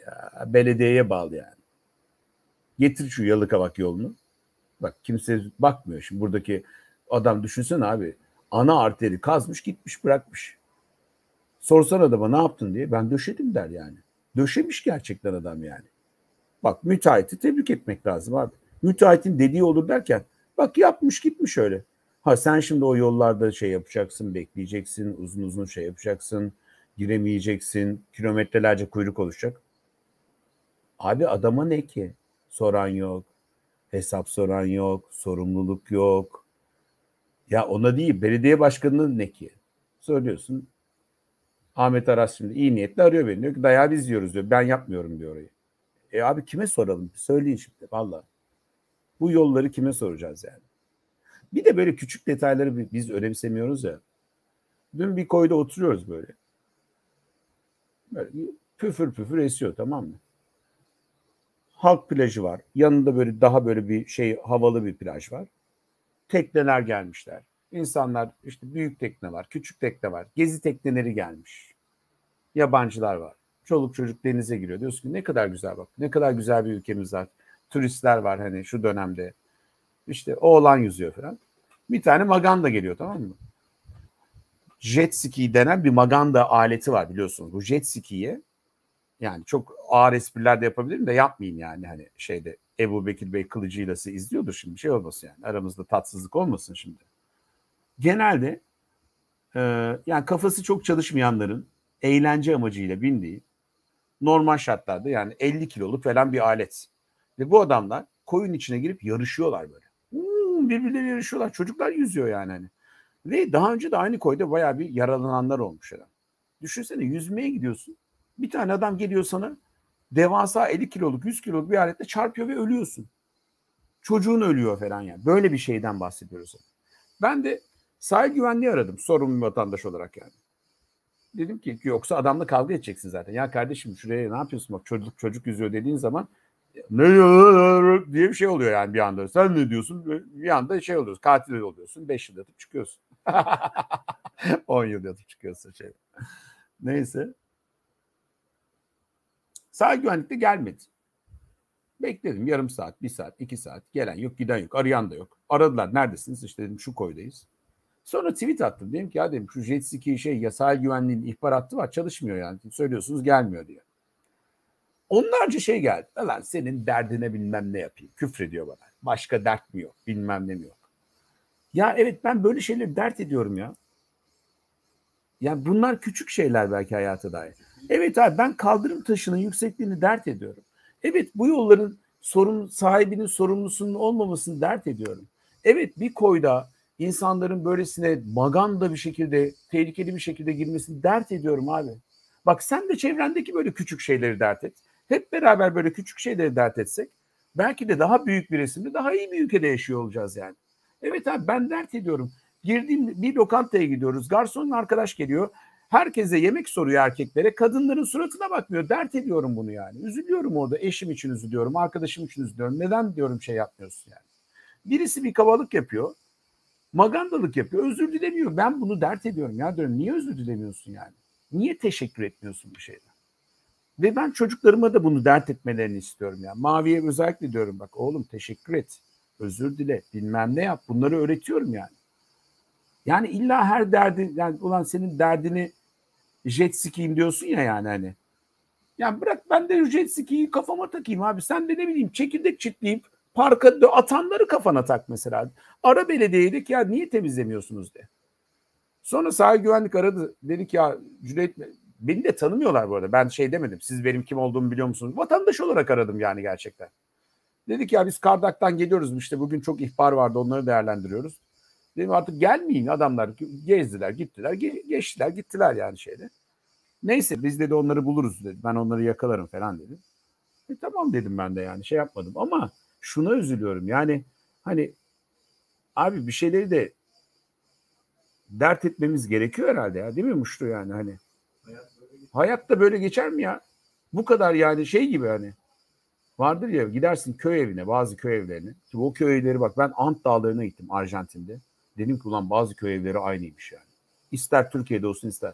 ya, belediyeye bağlı yani. Getir şu Yalıkavak yolunu. Bak kimse bakmıyor. Şimdi buradaki adam düşünsene abi. Ana arteri kazmış gitmiş bırakmış. Sorsan adama ne yaptın diye, ben döşedim der yani. Döşemiş gerçekten adam yani. Bak müteahhiti tebrik etmek lazım abi. Müteahhitin dediği olur derken bak yapmış gitmiş öyle. Ha sen şimdi o yollarda şey yapacaksın, bekleyeceksin, uzun şey yapacaksın, giremeyeceksin, kilometrelerce kuyruk oluşacak. Abi adama ne ki? Soran yok, hesap soran yok, sorumluluk yok. Ya ona değil, belediye başkanının ne ki? Söylüyorsun. Ahmet Aras şimdi iyi niyetle arıyor beni. Diyor ki dayağı biz yiyoruz diyor. Ben yapmıyorum diyor orayı. Abi kime soralım? Söyleyin şimdi valla. Bu yolları kime soracağız yani? Bir de böyle küçük detayları biz önemsemiyoruz ya. Dün bir koyda oturuyoruz böyle. Böyle püfür püfür esiyor, tamam mı? Halk plajı var. Yanında böyle daha böyle bir şey havalı bir plaj var. Tekneler gelmişler. İnsanlar işte büyük tekne var, küçük tekne var, gezi tekneleri gelmiş. Yabancılar var. Çoluk çocuk denize giriyor. Diyorsun ki ne kadar güzel bak, ne kadar güzel bir ülkemiz var. Turistler var hani şu dönemde. İşte oğlan yüzüyor falan. Bir tane maganda geliyor, tamam mı? jet ski denen bir maganda aleti var biliyorsunuz. Bu jet ski'yi, yani çok ağır espriler de yapabilirim de yapmayayım yani, hani şeyde Ebu Bekir Bey kılıcıyla sizi izliyordur şimdi, şey olmasın yani, aramızda tatsızlık olmasın şimdi. Genelde yani kafası çok çalışmayanların eğlence amacıyla bindiği, normal şartlarda yani 50 kiloluk falan bir alet. Ve bu adamlar koyun içine girip yarışıyorlar böyle. Birbirleri yarışıyorlar. Çocuklar yüzüyor yani hani. Ve daha önce de aynı koyda bayağı bir yaralananlar olmuş adam. Düşünsene, yüzmeye gidiyorsun. Bir tane adam geliyor sana devasa 50 kiloluk 100 kiloluk bir aletle çarpıyor ve ölüyorsun. Çocuğun ölüyor falan yani. Böyle bir şeyden bahsediyoruz. Ben de sahil güvenliği aradım sorumlu vatandaş olarak yani. Dedim ki yoksa adamla kavga edeceksin zaten. Ya kardeşim şuraya ne yapıyorsun, bak çocuk yüzüyor dediğin zaman ne diye bir şey oluyor yani bir anda. Sen ne diyorsun? Bir anda şey oluyorsun. Katil oluyorsun. 5 yıl yatıp çıkıyorsun. 10 yıl yatıp çıkıyorsun. Şey. Neyse. Sahil güvenlikte gelmedi. Bekledim yarım saat, bir saat, iki saat. Gelen yok, giden yok, arayan da yok. Aradılar, neredesiniz? İşte dedim şu koydayız. Sonra tweet attım. Dedim ki ya dedim şu jet ski şey ya, sahil güvenliğinin ihbar hattı var, çalışmıyor yani. Söylüyorsunuz gelmiyor diye. Onlarca şey geldi. Lan senin derdine bilmem ne yapayım. Küfrediyor bana. Başka dert mi yok? Bilmem ne mi yok? Ya evet, ben böyle şeyleri dert ediyorum ya. Ya bunlar küçük şeyler belki hayata dair. Evet abi, ben kaldırım taşının yüksekliğini dert ediyorum. Evet, bu yolların sahibinin sorumlusunun olmamasını dert ediyorum. Evet, bir koyda insanların böylesine maganda bir şekilde, tehlikeli bir şekilde girmesini dert ediyorum abi. Bak sen de çevrendeki böyle küçük şeyleri dert et. Hep beraber böyle küçük şeyleri dert etsek belki de daha büyük bir resimde, daha iyi bir ülkede yaşıyor olacağız yani. Evet abi, ben dert ediyorum. Girdiğim bir lokantaya gidiyoruz. Garsonun arkadaş geliyor. Herkese yemek soruyor, erkeklere. Kadınların suratına bakmıyor. Dert ediyorum bunu yani. Üzülüyorum orada. Eşim için üzülüyorum. Arkadaşım için üzülüyorum. Neden diyorum şey yapmıyorsun yani. Birisi bir kabalık yapıyor. Magandalık yapıyor. Özür dilemiyor. Ben bunu dert ediyorum. Ya diyorum niye özür dilemiyorsun yani? Niye teşekkür etmiyorsun bu şeyden? Ve ben çocuklarıma da bunu dert etmelerini istiyorum ya. Maviye özellikle diyorum bak oğlum teşekkür et. Özür dile. Bilmem ne yap. Bunları öğretiyorum yani. Yani illa her derdi yani, ulan senin derdini jet ski'yim diyorsun ya yani hani. Ya bırak ben de jet ski'yi kafama takayım abi. Sen de ne bileyim çekirdek çitleyip parka atanları kafana tak mesela. Ara belediyelik ya niye temizlemiyorsunuz de. Sonra sahil güvenlik aradı. Dedi ki ya Cüneyt, beni de tanımıyorlar bu arada. Ben şey demedim. Siz benim kim olduğumu biliyor musunuz? Vatandaş olarak aradım yani gerçekten. Dedi ki ya biz Kardak'tan geliyoruz. İşte bugün çok ihbar vardı, onları değerlendiriyoruz. Dedim artık gelmeyin, adamlar gezdiler, gittiler, geçtiler, gittiler yani şeyde. Neyse biz dedi onları buluruz dedi. Ben onları yakalarım falan dedi. Tamam dedim ben de yani şey yapmadım ama şuna üzülüyorum yani hani abi bir şeyleri de dert etmemiz gerekiyor herhalde ya, değil mi Muştu yani hani. Hayatta böyle geçer mi ya? Bu kadar yani şey gibi hani. Vardır ya, gidersin köy evine, bazı köy evlerine. Şimdi o köy evleri bak, ben Ant Dağları'na gittim Arjantin'de. Dedim ki ulan bazı köy evleri aynıymış yani. İster Türkiye'de olsun ister.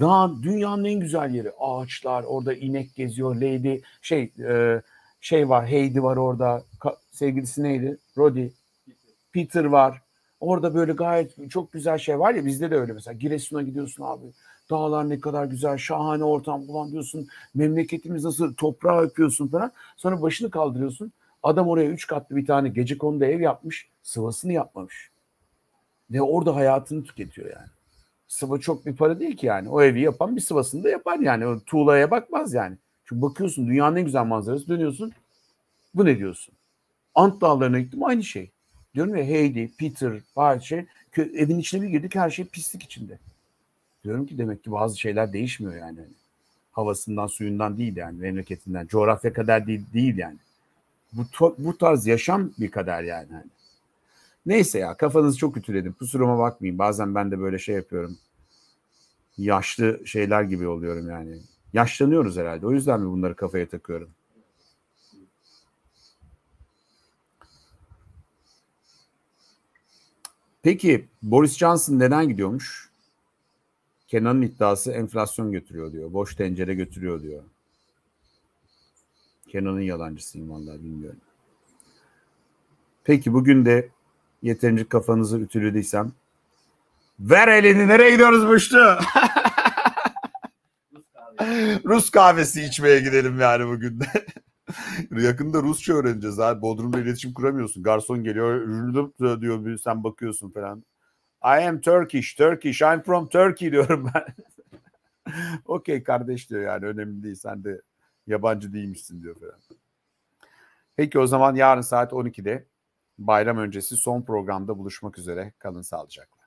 Dağın, dünyanın en güzel yeri. Ağaçlar, orada inek geziyor. Lady şey var, Heidi var orada. Sevgilisi neydi? Roddy. Peter var. Orada böyle gayet çok güzel şey var ya, bizde de öyle mesela. Giresun'a gidiyorsun abi. Dağlar ne kadar güzel, şahane ortam bulan diyorsun. Memleketimiz nasıl, toprağı öpüyorsun falan. Sonra başını kaldırıyorsun. Adam oraya 3 katlı bir tane gecekondu ev yapmış. Sıvasını yapmamış. Ve orada hayatını tüketiyor yani. Sıva çok bir para değil ki yani. O evi yapan bir sıvasını da yapar yani. O tuğlaya bakmaz yani. Çünkü bakıyorsun dünyanın en güzel manzarası, dönüyorsun. Bu ne diyorsun? Ant Dağları'na gittim, aynı şey. Diyorum ya Heidi, Peter, Bahçe, evin içine bir girdik, her şey pislik içinde. Diyorum ki demek ki bazı şeyler değişmiyor yani. Havasından, suyundan değil yani, memleketinden. Coğrafya kadar değil yani. Bu tarz yaşam bir kadar yani. Neyse ya, kafanızı çok ütüledim. Kusuruma bakmayın. Bazen ben de böyle şey yapıyorum. Yaşlı şeyler gibi oluyorum yani. Yaşlanıyoruz herhalde. O yüzden mi bunları kafaya takıyorum? Peki Boris Johnson neden gidiyormuş? Kenan'ın iddiası enflasyon götürüyor diyor. Boş tencere götürüyor diyor. Kenan'ın yalancısıyım vallahi, bilmiyorum. Peki bugün de yeterince kafanızı ütülediysem Ver elini. Nereye gidiyoruz Muştu? Rus kahvesi içmeye gidelim yani bugün de. Yakında Rusça öğreneceğiz abi. Bodrum'da iletişim kuramıyorsun. Garson geliyor. Ürünüm diyor. Sen bakıyorsun falan. I am Turkish. Turkish. I'm from Turkey diyorum ben. Okey kardeş diyor yani. Önemli değil. Sen de yabancı değilmişsin diyor falan. Peki o zaman yarın saat 12'de bayram öncesi son programda buluşmak üzere. Kalın sağlıcakla.